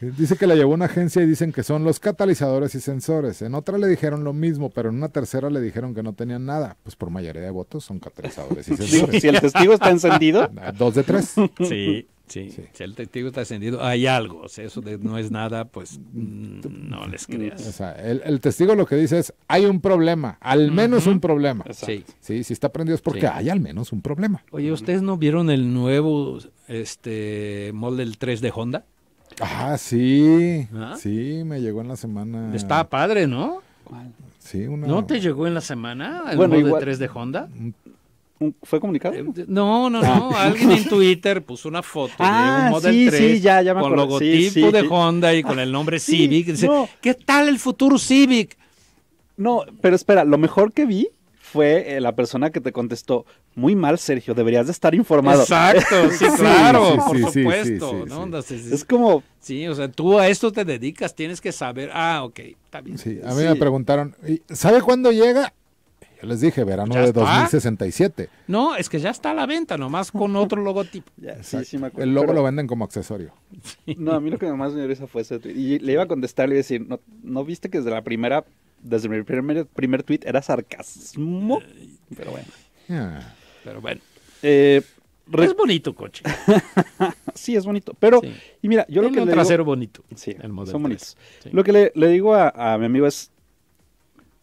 Dice que la llevó una agencia y dicen que son los catalizadores y sensores. En otra le dijeron lo mismo, pero en una tercera le dijeron que no tenían nada. Pues por mayoría de votos son catalizadores y sensores. Sí, si el testigo está encendido. Dos de tres. Sí, sí, sí. Si el testigo está encendido, hay algo. O sea, eso de no es nada, pues no les creas. O sea, el, el testigo lo que dice es, hay un problema, al menos uh-huh. un problema. Sí. sí. Si está prendido es porque sí. hay al menos un problema. Oye, ¿ustedes no vieron el nuevo este Model tres de Honda? Ah, sí, ¿Ah? sí, me llegó en la semana. Está padre, ¿no? ¿Cuál? Sí, una... ¿No te llegó en la semana el bueno, Model igual... tres de Honda? ¿Fue comunicado? Eh, no, no, no, ah. alguien en Twitter puso una foto ah, de un Model sí, tres sí, ya, ya me con acuerdo. Logotipo sí, sí. de Honda y con ah, el nombre sí, Civic. Dice, no. ¿Qué tal el futuro Civic? No, pero espera, lo mejor que vi fue eh, la persona que te contestó, muy mal, Sergio, deberías de estar informado. Exacto, sí, claro, sí, sí, por sí, supuesto. Sí, sí, ¿no? sí, sí. Entonces, es como... Sí, o sea, tú a esto te dedicas, tienes que saber. Ah, ok, está bien. Sí, a mí sí. me preguntaron, ¿sabe cuándo llega? Yo les dije, verano de está? dos mil sesenta y siete. No, es que ya está a la venta, nomás con otro logotipo. Ya, sí, sí, me acuerdo, el logo pero... lo venden como accesorio. Sí. No, a mí lo que más me interesa fue ese tweet. Y le iba a contestar y decir, ¿no, no viste que desde la primera... Desde mi primer, primer tweet era sarcasmo, pero bueno. Yeah. Pero bueno. Eh, re... Es bonito coche. Sí, es bonito. Pero, sí. y mira, yo lo que le trasero digo... bonito. Sí, el modelo son bonitos. Sí. Lo que le, le digo a, a mi amigo es...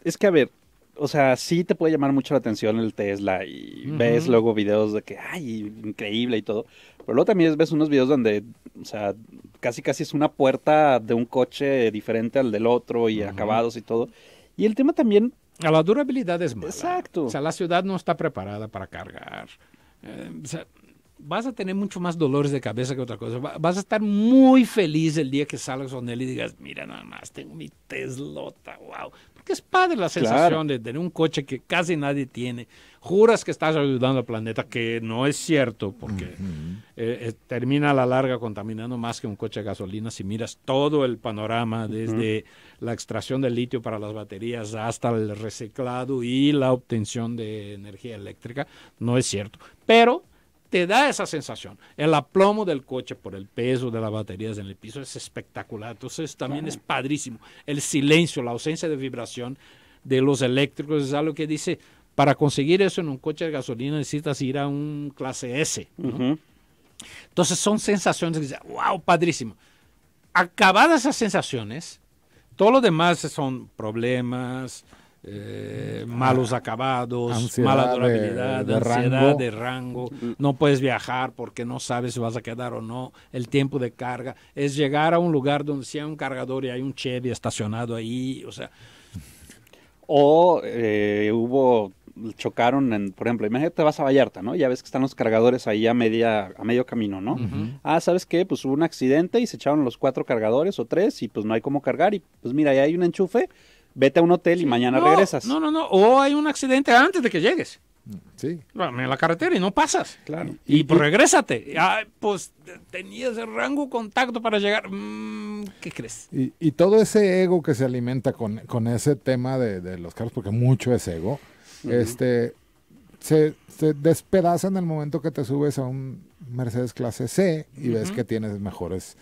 Es que, a ver, o sea, sí te puede llamar mucho la atención el Tesla y uh-huh. ves luego videos de que, ay, increíble y todo. Pero luego también ves unos videos donde, o sea, casi casi es una puerta de un coche diferente al del otro y uh-huh. acabados y todo. Y el tema también... A la durabilidad es mala. Exacto. O sea, la ciudad no está preparada para cargar. Eh, o sea, vas a tener mucho más dolores de cabeza que otra cosa. Vas a estar muy feliz el día que salgas con él y digas, mira, nada más tengo mi Teslota, wow. Porque es padre la sensación claro. de tener un coche que casi nadie tiene. Juras que estás ayudando al planeta, que no es cierto, porque uh-huh. eh, eh, termina a la larga contaminando más que un coche de gasolina. Si miras todo el panorama, desde uh-huh. la extracción del litio para las baterías hasta el reciclado y la obtención de energía eléctrica, no es cierto. Pero te da esa sensación. El aplomo del coche por el peso de las baterías en el piso es espectacular. Entonces también claro. es padrísimo. El silencio, la ausencia de vibración de los eléctricos es algo que dice... Para conseguir eso en un coche de gasolina necesitas ir a un clase S, ¿no? Uh-huh. Entonces son sensaciones que dicen, wow, padrísimo. Acabadas esas sensaciones, todo lo demás son problemas, eh, malos acabados, ansiedad, mala durabilidad, de, de ansiedad rango. de rango. No puedes viajar porque no sabes si vas a quedar o no. El tiempo de carga es llegar a un lugar donde sí hay un cargador y hay un Chevy estacionado ahí, o sea. O eh, hubo... chocaron, en, por ejemplo, imagínate vas a Vallarta, ¿no? Ya ves que están los cargadores ahí a media a medio camino, ¿no? Uh-huh. Ah, ¿sabes qué? Pues hubo un accidente y se echaron los cuatro cargadores o tres y pues no hay cómo cargar y pues mira, ya hay un enchufe, vete a un hotel y mañana no, regresas. No, no, no, o hay un accidente antes de que llegues. Sí. Bueno, en la carretera y no pasas. Claro. Y, y, y pues regrésate. Ay, pues tenías el rango contacto para llegar. Mm, ¿Qué crees? Y, y todo ese ego que se alimenta con, con ese tema de, de los carros, porque mucho es ego, uh-huh. este, se, se despedaza en el momento que te subes a un Mercedes clase C y uh-huh. ves que tienes mejores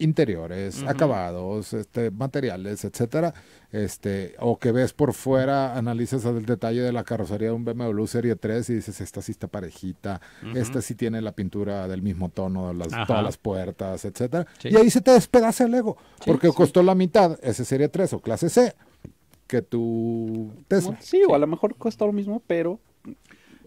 interiores, uh-huh. acabados, este, materiales, etcétera, este, o que ves por fuera, analizas el detalle de la carrocería de un B M W Serie tres y dices, esta sí está parejita, uh-huh. esta sí tiene la pintura del mismo tono, las, todas las puertas, etcétera, sí. y ahí se te despedaza el ego, sí, porque sí. costó la mitad ese Serie tres o clase C que tu Tesla. Sí, o a lo mejor costó lo mismo, pero...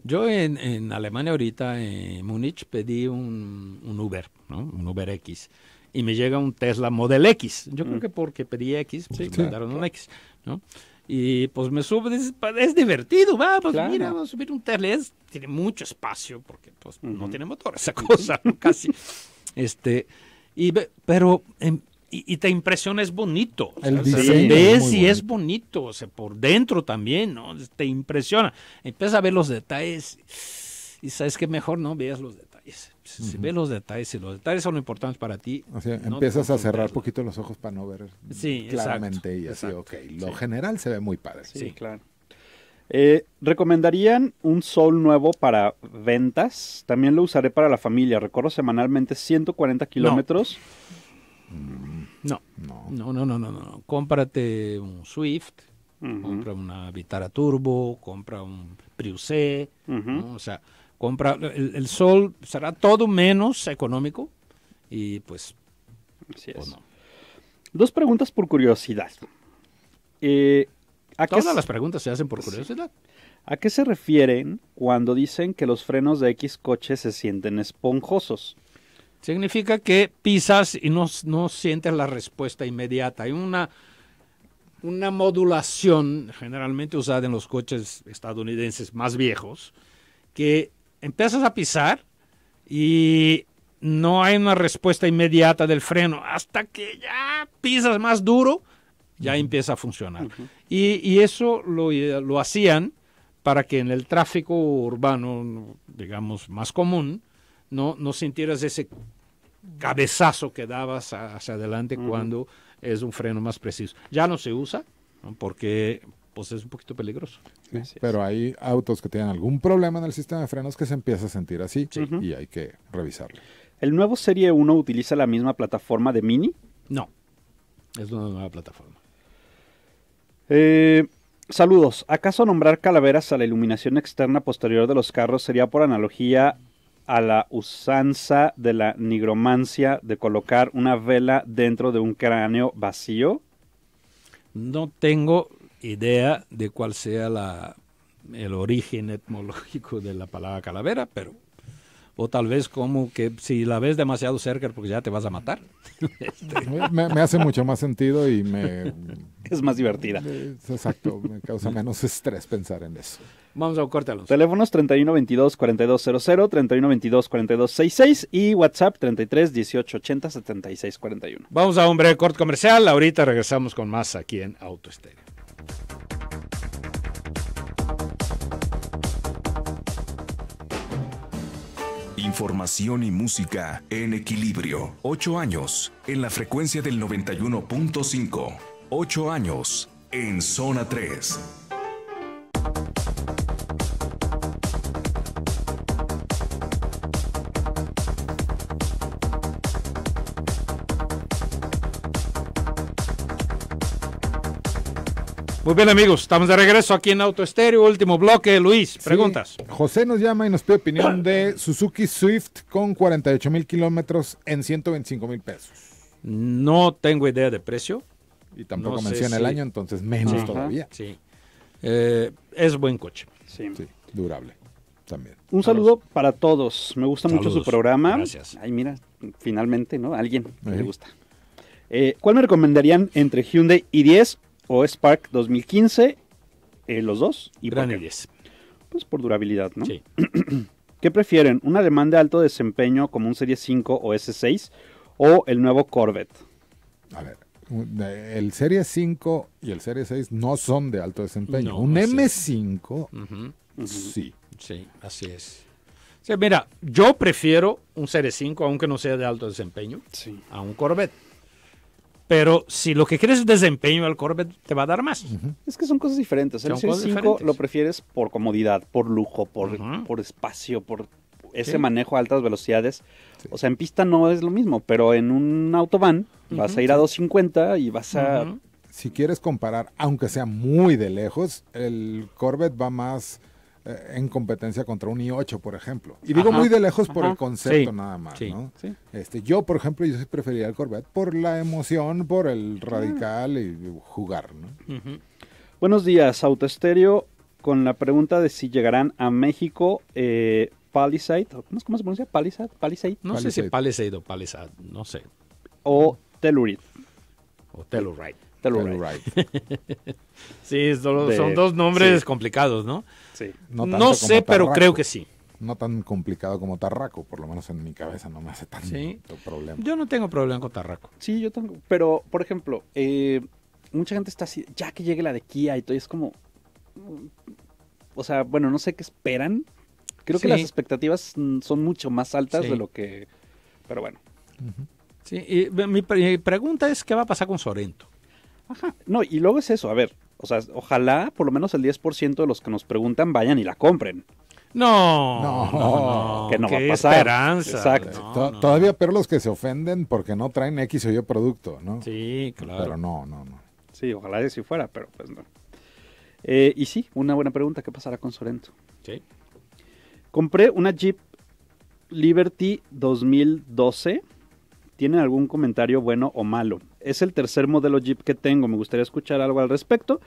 Yo en, en Alemania ahorita, en Múnich, pedí un, un Uber, ¿no? Un Uber X. Y me llega un Tesla Model X. Yo mm. creo que porque pedí X, pues sí, me mandaron claro. un X, ¿no? Y pues me subo, es, es divertido, va, pues claro. mira, vamos a subir un Tesla. Es, tiene mucho espacio porque pues mm. no tiene motor esa cosa, casi. este y Pero... En, Y, y te impresiona, es bonito. El diseño ves y es bonito, o sea, por dentro también, ¿no? Te impresiona. Empiezas a ver los detalles y sabes que mejor no veas los detalles. Si, uh-huh. si ves los detalles, si los detalles son importantes para ti. O sea, no empiezas a cerrar poquito los ojos para no ver sí, claramente exacto, y así, exacto, ok. Lo sí. general se ve muy padre. Sí, sí. claro. Eh, ¿Recomendarían un Soul nuevo para ventas? También lo usaré para la familia. Recorro semanalmente ciento cuarenta kilómetros. No. No, no, no, no, no, no, no. Cómprate un Swift, uh-huh. compra una Vitara Turbo, compra un Prius E, uh-huh. ¿no? O sea, compra el, el Soul será todo menos económico y pues, así es. No. Dos preguntas por curiosidad. Eh, ¿a Todas qué las preguntas se hacen por curiosidad. Sí. ¿A qué se refieren cuando dicen que los frenos de X coche se sienten esponjosos? Significa que pisas y no, no sientes la respuesta inmediata. Hay una, una modulación generalmente usada en los coches estadounidenses más viejos, que empiezas a pisar y no hay una respuesta inmediata del freno. Hasta que ya pisas más duro, ya empieza a funcionar. Uh-huh. Y, y eso lo, lo hacían para que en el tráfico urbano, digamos, más común, no, no sintieras ese cabezazo que dabas hacia adelante uh-huh. cuando es un freno más preciso. Ya no se usa, ¿no? Porque pues, es un poquito peligroso. Sí, pero hay autos que tienen algún problema en el sistema de frenos que se empieza a sentir así sí. y hay que revisarlo. ¿El nuevo Serie uno utiliza la misma plataforma de Mini? No, es una nueva plataforma. Eh... Saludos. ¿Acaso nombrar calaveras a la iluminación externa posterior de los carros sería por analogía a la usanza de la nigromancia de colocar una vela dentro de un cráneo vacío? No tengo idea de cuál sea la, el origen etimológico de la palabra calavera, pero o tal vez como que si la ves demasiado cerca porque ya te vas a matar. Este. me, me hace mucho más sentido y me... Es más divertida. Es exacto, me causa menos estrés pensar en eso. Vamos a un corte, Alonso. Teléfonos treinta y uno veintidós cuarenta y dos cero cero, treinta y uno veintidós cuarenta y dos sesenta y seis y WhatsApp treinta y tres dieciocho ochenta setenta y seis cuarenta y uno. Vamos a un breve corte comercial. Ahorita regresamos con más aquí en Autoestéreo. Información y música en equilibrio. Ocho años en la frecuencia del noventa y uno punto cinco. Ocho años en Zona tres. Muy bien, amigos, estamos de regreso aquí en Autoestéreo, último bloque. Luis, preguntas. Sí, José nos llama y nos pide opinión de Suzuki Swift con cuarenta y ocho mil kilómetros en ciento veinticinco mil pesos. No tengo idea de precio. Y tampoco no menciona el si... año, entonces menos Ajá. todavía. Sí. Eh, es buen coche. Sí. sí, durable también. Un saludo Saludos. para todos. Me gusta Saludos. mucho su programa. Gracias. Ay, mira, finalmente, ¿no? Alguien que le gusta. Eh, ¿Cuál me recomendarían entre Hyundai i diez o Spark dos mil quince, eh, los dos? ¿Y Gran i diez? Pues por durabilidad, ¿no? Sí. ¿Qué prefieren? ¿Una alemán de alto desempeño como un Serie cinco o ese seis o el nuevo Corvette? A ver, el Serie cinco y el Serie seis no son de alto desempeño. No, un no M cinco uh-huh. Uh-huh. Sí. Sí, así es. O sea, mira, yo prefiero un Serie cinco, aunque no sea de alto desempeño, sí, a un Corvette. Pero si lo que quieres es desempeño, al Corvette te va a dar más. Uh-huh. Es que son cosas diferentes. El Serie cinco lo prefieres por comodidad, por lujo, por, uh-huh, por espacio, por ese, sí, manejo a altas velocidades. Sí. O sea, en pista no es lo mismo, pero en un autobahn, uh-huh, vas a ir a doscientos cincuenta y vas a... Uh-huh. Si quieres comparar, aunque sea muy de lejos, el Corvette va más eh, en competencia contra un i ocho, por ejemplo. Y digo, ajá, muy de lejos por, ajá, el concepto, sí, nada más, sí, ¿no? Sí. Este, yo, por ejemplo, yo sí preferiría el Corvette por la emoción, por el radical y jugar, ¿no? Uh-huh. Buenos días, Autoestéreo, con la pregunta de si llegarán a México... Eh, Palisade, ¿cómo, ¿cómo se pronuncia? Palisade, Palisade. No Palisade. sé si Palisade o Palisade, no sé. O Telluride. O Telluride. Telluride. Sí, son, de, son dos nombres, sí, complicados, ¿no? Sí. No, no sé, Tarraco, pero creo que sí. No tan complicado como Tarraco, por lo menos en mi cabeza no me hace tanto, sí, problema. Yo no tengo problema con Tarraco. Sí, yo tengo, pero por ejemplo, eh, mucha gente está así, ya que llegue la de Kia y todo, y es como, o sea, bueno, no sé qué esperan. Creo, sí, que las expectativas son mucho más altas, sí, de lo que... Pero bueno. Uh-huh. Sí, y mi, mi pregunta es, ¿qué va a pasar con Sorento? Ajá. No, y luego es eso, a ver, o sea, ojalá por lo menos el diez por ciento de los que nos preguntan vayan y la compren. No, no, no, no, que no va a pasar. Esperanza. Exacto. No, to no. Todavía peor los que se ofenden porque no traen X o Y producto, ¿no? Sí, claro. Pero no, no, no. Sí, ojalá que sí fuera, pero pues no. Eh, y sí, una buena pregunta, ¿qué pasará con Sorento? Sí. Compré una Jeep Liberty dos mil doce. ¿Tienen algún comentario bueno o malo? Es el tercer modelo Jeep que tengo. Me gustaría escuchar algo al respecto.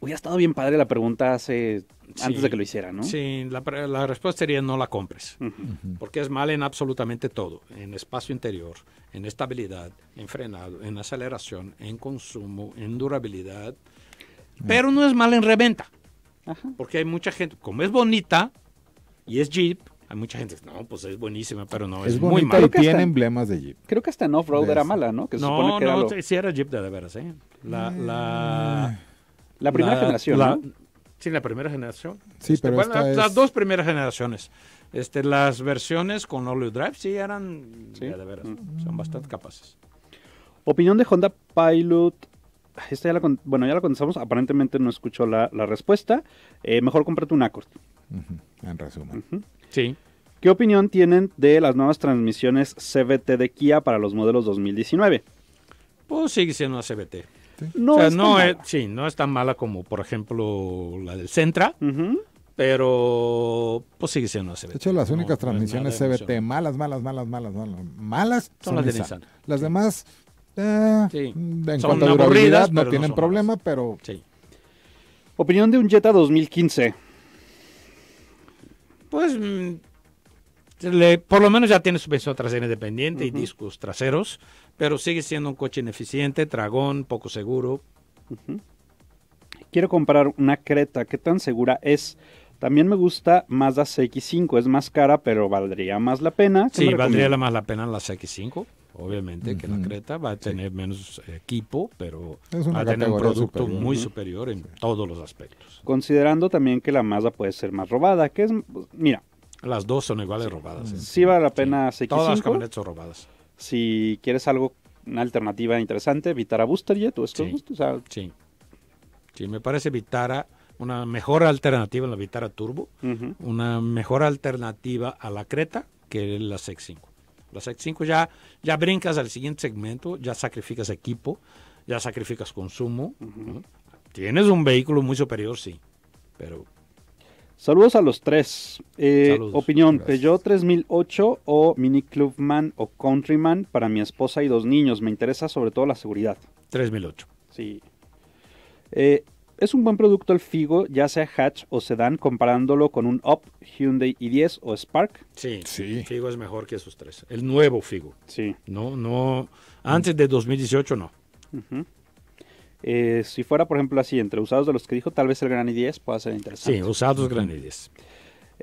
Hubiera estado bien padre la pregunta hace, sí, antes de que lo hiciera, ¿no? Sí, la, la respuesta sería no la compres. Uh-huh. Uh-huh. Porque es mala en absolutamente todo. En espacio interior, en estabilidad, en frenado, en aceleración, en consumo, en durabilidad. Uh-huh. Pero no es mala en reventa. Uh-huh. Porque hay mucha gente, como es bonita... Y es Jeep, hay mucha gente que no, pues es buenísima, pero no, es, es muy mala. Y tiene hasta, emblemas de Jeep. Creo que hasta en off-road era mala, ¿no? Que se no, supone que no, era lo... sí era Jeep de, de veras, ¿eh? La, la, la primera la, generación, la, ¿no? Sí, la primera generación. Sí, este, pero bueno, esta las es... dos primeras generaciones. Este, las versiones con all-wheel drive sí eran, ¿sí?, de, de veras, mm, son bastante capaces. Opinión de Honda Pilot... Esta ya la, bueno, ya la contestamos, aparentemente no escuchó la, la respuesta. Eh, mejor cómprate un Accord. Uh-huh. En resumen. Uh-huh. Sí. ¿Qué opinión tienen de las nuevas transmisiones C V T de Kia para los modelos dos mil diecinueve? Pues sigue siendo una C V T. Sí. No, o sea, es no, es, sí, no es tan mala como, por ejemplo, la del Sentra, uh-huh, pero pues sigue siendo una C V T. De hecho, las no, únicas transmisiones no C V T malas, malas, malas, malas, malas, malas son, son las de Nissan. Nissan. Las demás... Eh, sí. En son cuanto a durabilidad no tienen no problema, malas, pero... Sí. Opinión de un Jetta dos mil quince. Pues, le, por lo menos ya tiene suspensión trasera independiente, uh-huh, y discos traseros, pero sigue siendo un coche ineficiente, tragón, poco seguro. Uh-huh. Quiero comprar una Creta, ¿qué tan segura es? También me gusta Mazda C X cinco, es más cara, pero valdría más la pena. Sí, valdría recomiendo? más la pena la C X cinco. Obviamente, uh-huh, que la Creta va a tener, sí, menos equipo, pero va a tener un producto superior, muy, ¿no?, superior en, sí, todos los aspectos. Considerando también que la Mazda puede ser más robada, que es, mira. Las dos son iguales, sí, robadas. Sí, sí vale la pena, sí, C X cinco. Todas las camionetas son robadas. Si quieres algo, una alternativa interesante, Vitara Booster Jet, o estos, sí, gustos, o sea, sí, sí, me parece Vitara una mejor alternativa a la Vitara Turbo, uh-huh, una mejor alternativa a la Creta que la C X cinco. La C X cinco ya, ya brincas al siguiente segmento, ya sacrificas equipo, ya sacrificas consumo. Uh-huh. ¿No? Tienes un vehículo muy superior, sí, pero... Saludos a los tres. Eh, opinión, gracias. Peugeot tres mil ocho o Mini Clubman o Countryman para mi esposa y dos niños. Me interesa sobre todo la seguridad. tres mil ocho. Sí. Eh, es un buen producto el Figo, ya sea hatch o sedán, comparándolo con un Up, Hyundai i diez o Spark. Sí, sí, Figo es mejor que esos tres. El nuevo Figo. Sí. No, no, antes de dos mil dieciocho no. Uh-huh. eh, si fuera, por ejemplo, así, entre usados de los que dijo, tal vez el Gran i diez pueda ser interesante. Sí, usados, uh-huh, Gran i diez.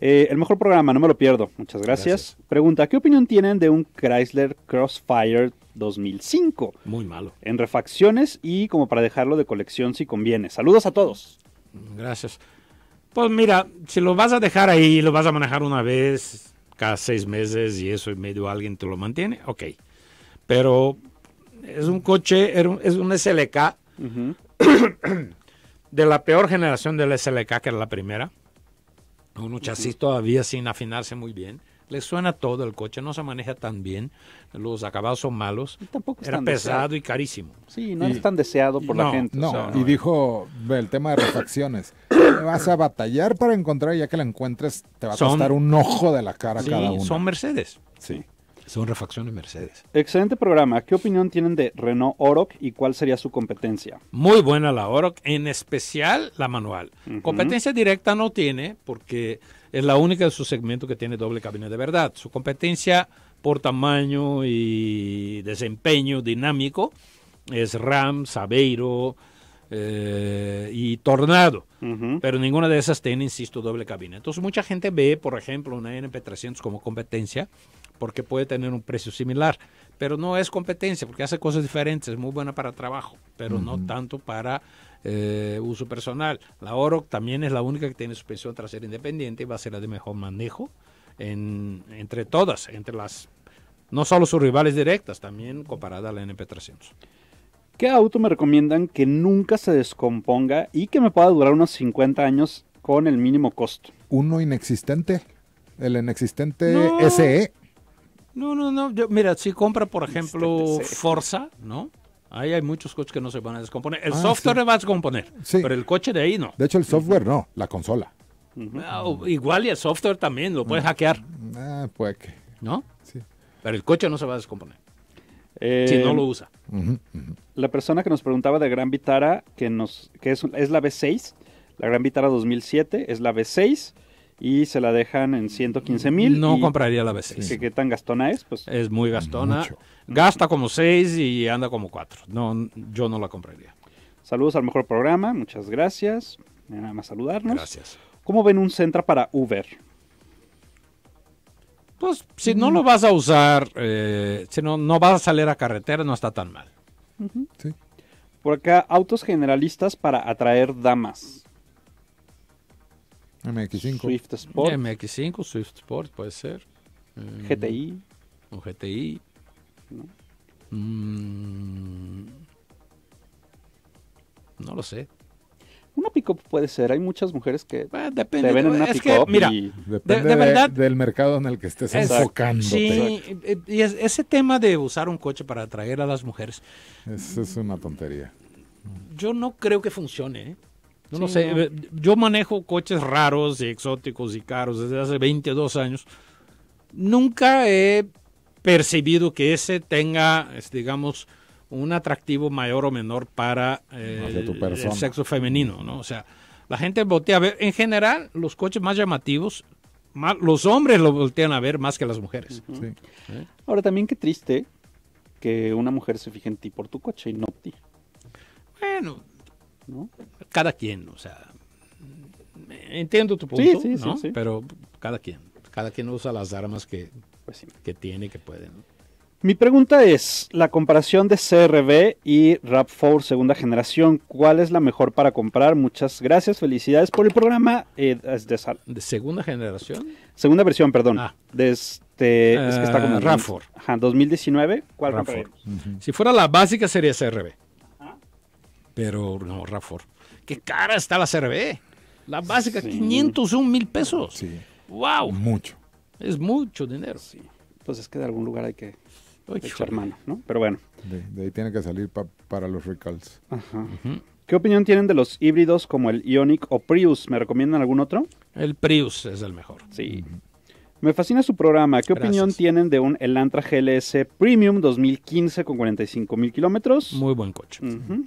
Eh, el mejor programa, no me lo pierdo. Muchas gracias. gracias. Pregunta, ¿qué opinión tienen de un Chrysler Crossfire dos mil cinco? Muy malo. En refacciones y como para dejarlo de colección si conviene. Saludos a todos. Gracias. Pues mira, si lo vas a dejar ahí, lo vas a manejar una vez cada seis meses y eso y medio alguien te lo mantiene, ok. Pero es un coche, es un S L K, uh-huh, de la peor generación del S L K, que era la primera. Un chasis todavía sin afinarse muy bien. Le suena todo el coche, no se maneja tan bien, los acabados son malos, tampoco era pesado deseado. y carísimo. Sí, no y, es tan deseado por y, la no, gente. No, o sea, no, y no. dijo el tema de refacciones, vas a batallar para encontrar, ya que la encuentres te va a son, costar un ojo de la cara sí, cada uno. Son Mercedes. Sí, son refacciones Mercedes. Excelente programa. ¿Qué opinión tienen de Renault Oroch y cuál sería su competencia? Muy buena la Oroch, en especial la manual. Uh-huh. Competencia directa no tiene, porque es la única de su segmento que tiene doble cabina de verdad. Su competencia por tamaño y desempeño dinámico es Ram, Saveiro eh, y Tornado. Uh-huh. Pero ninguna de esas tiene, insisto, doble cabina. Entonces mucha gente ve, por ejemplo, una N P trescientos como competencia porque puede tener un precio similar. Pero no es competencia porque hace cosas diferentes. Es muy buena para trabajo, pero uh-huh, no tanto para Eh, uso personal. La Oroch también es la única que tiene suspensión trasera independiente y va a ser la de mejor manejo en, entre todas, entre las, no solo sus rivales directas, también comparada a la N P trescientos. ¿Qué auto me recomiendan que nunca se descomponga y que me pueda durar unos cincuenta años con el mínimo costo? Uno inexistente, el inexistente no, S E. No, no, no, yo, mira, si compra por ejemplo Forza, ¿no? Ahí hay muchos coches que no se van a descomponer. El ah, software sí. va a descomponer, sí. pero el coche de ahí no. De hecho, el software no, la consola. Uh-huh. Igual y el software también, lo puedes uh-huh. hackear. Ah, puede que. ¿No? Sí. Pero el coche no se va a descomponer, eh, si no lo usa. Uh-huh, uh-huh. La persona que nos preguntaba de Gran Vitara, que, nos, que es, es la V seis, la Gran Vitara dos mil siete, es la V seis, y se la dejan en ciento quince mil. No compraría la V seis. Sí. ¿Qué tan gastona es? Pues es muy gastona. Mucho. Gasta como seis y anda como cuatro. No, yo no la compraría. Saludos al mejor programa. Muchas gracias. Nada más saludarnos. Gracias. ¿Cómo ven un Sentra para Uber? Pues si no lo vas a usar, eh, si no, no vas a salir a carretera, no está tan mal. Uh-huh. Sí. Por acá, autos generalistas para atraer damas. M X cinco. Swift Sport. M X cinco, Swift Sport puede ser. Eh, G T I. O G T I. No. Mm, no lo sé. Una pick-up puede ser. Hay muchas mujeres que bueno, depende, te ven en una pick-up. Mira, y depende de, de verdad, de, del mercado en el que estés enfocando. Sí, y es, ese tema de usar un coche para atraer a las mujeres. Eso es una tontería. Yo no creo que funcione, ¿eh? No sí, lo sé, no. Yo manejo coches raros y exóticos y caros desde hace veintidós años. Nunca he percibido que ese tenga, digamos, un atractivo mayor o menor para eh, el, el sexo femenino, ¿no? O sea, la gente voltea a ver, en general, los coches más llamativos, más, los hombres lo voltean a ver más que las mujeres. Uh-huh. Sí. ¿Eh? Ahora también qué triste que una mujer se fije en ti por tu coche y no en ti. Bueno, ¿no? Cada quien, o sea, entiendo tu punto, sí, sí, ¿no? sí, sí. pero cada quien, cada quien usa las armas que, pues sí. que tiene y que puede, ¿no? Mi pregunta es, la comparación de C R V y RAV cuatro segunda generación, ¿cuál es la mejor para comprar? Muchas gracias, felicidades por el programa. Eh, de, sal. ¿De segunda generación? Segunda versión, perdón. Ah. De este, uh, es que está como RAV cuatro. Ajá, dos mil diecinueve, ¿cuál RAV cuatro? Uh-huh. Si fuera la básica sería C R V. Pero no, RAV cuatro. ¡Qué cara está la C R V! La básica, sí. quinientos un mil pesos. Sí. ¡Wow! Mucho. Es mucho dinero. Sí. Pues es que de algún lugar hay que Oye, echar mano, ¿no? Pero bueno. De, de ahí tiene que salir pa, para los recalls. Ajá. Uh-huh. ¿Qué opinión tienen de los híbridos como el Ioniq o Prius? ¿Me recomiendan algún otro? El Prius es el mejor. Sí. Uh-huh. Me fascina su programa. ¿Qué Gracias. opinión tienen de un Elantra G L S Premium dos mil quince con cuarenta y cinco mil kilómetros? Muy buen coche. Uh-huh.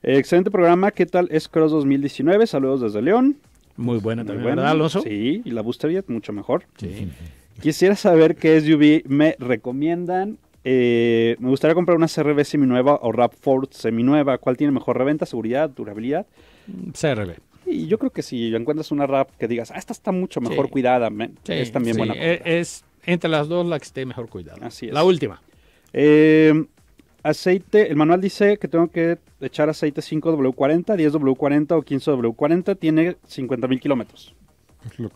Excelente programa, ¿qué tal es Cross dos mil diecinueve? Saludos desde León. Muy buena también, Muy buena. ¿verdad, Alonso? Sí, y la Busterjet, mucho mejor. Sí. Quisiera saber qué S U V me recomiendan. Eh, me gustaría comprar una C R V seminueva o RAV cuatro seminueva. ¿Cuál tiene mejor reventa, seguridad, durabilidad? C R V. Y yo creo que si encuentras una RAV que digas, ah, esta está mucho mejor sí. cuidada, man, sí, es también sí. buena. Es, es entre las dos la que esté mejor cuidada. Así es. La última. Eh... aceite, el manual dice que tengo que echar aceite cinco W cuarenta, diez W cuarenta o quince W cuarenta, tiene cincuenta mil kilómetros.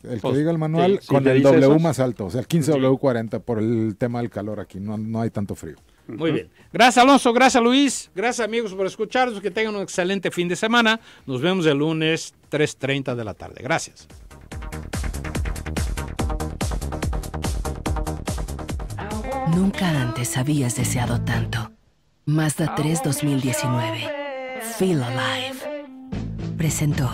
El que diga el manual, sí, con sí, el W esos. Más alto, o sea, el quince W cuarenta por el tema del calor aquí, no, no hay tanto frío. Muy uh-huh. bien. Gracias, Alonso, gracias, Luis, gracias, amigos, por escucharnos, que tengan un excelente fin de semana. Nos vemos el lunes tres treinta de la tarde. Gracias. Nunca antes habías deseado tanto. Mazda tres dos mil diecinueve. Feel Alive. Presentó.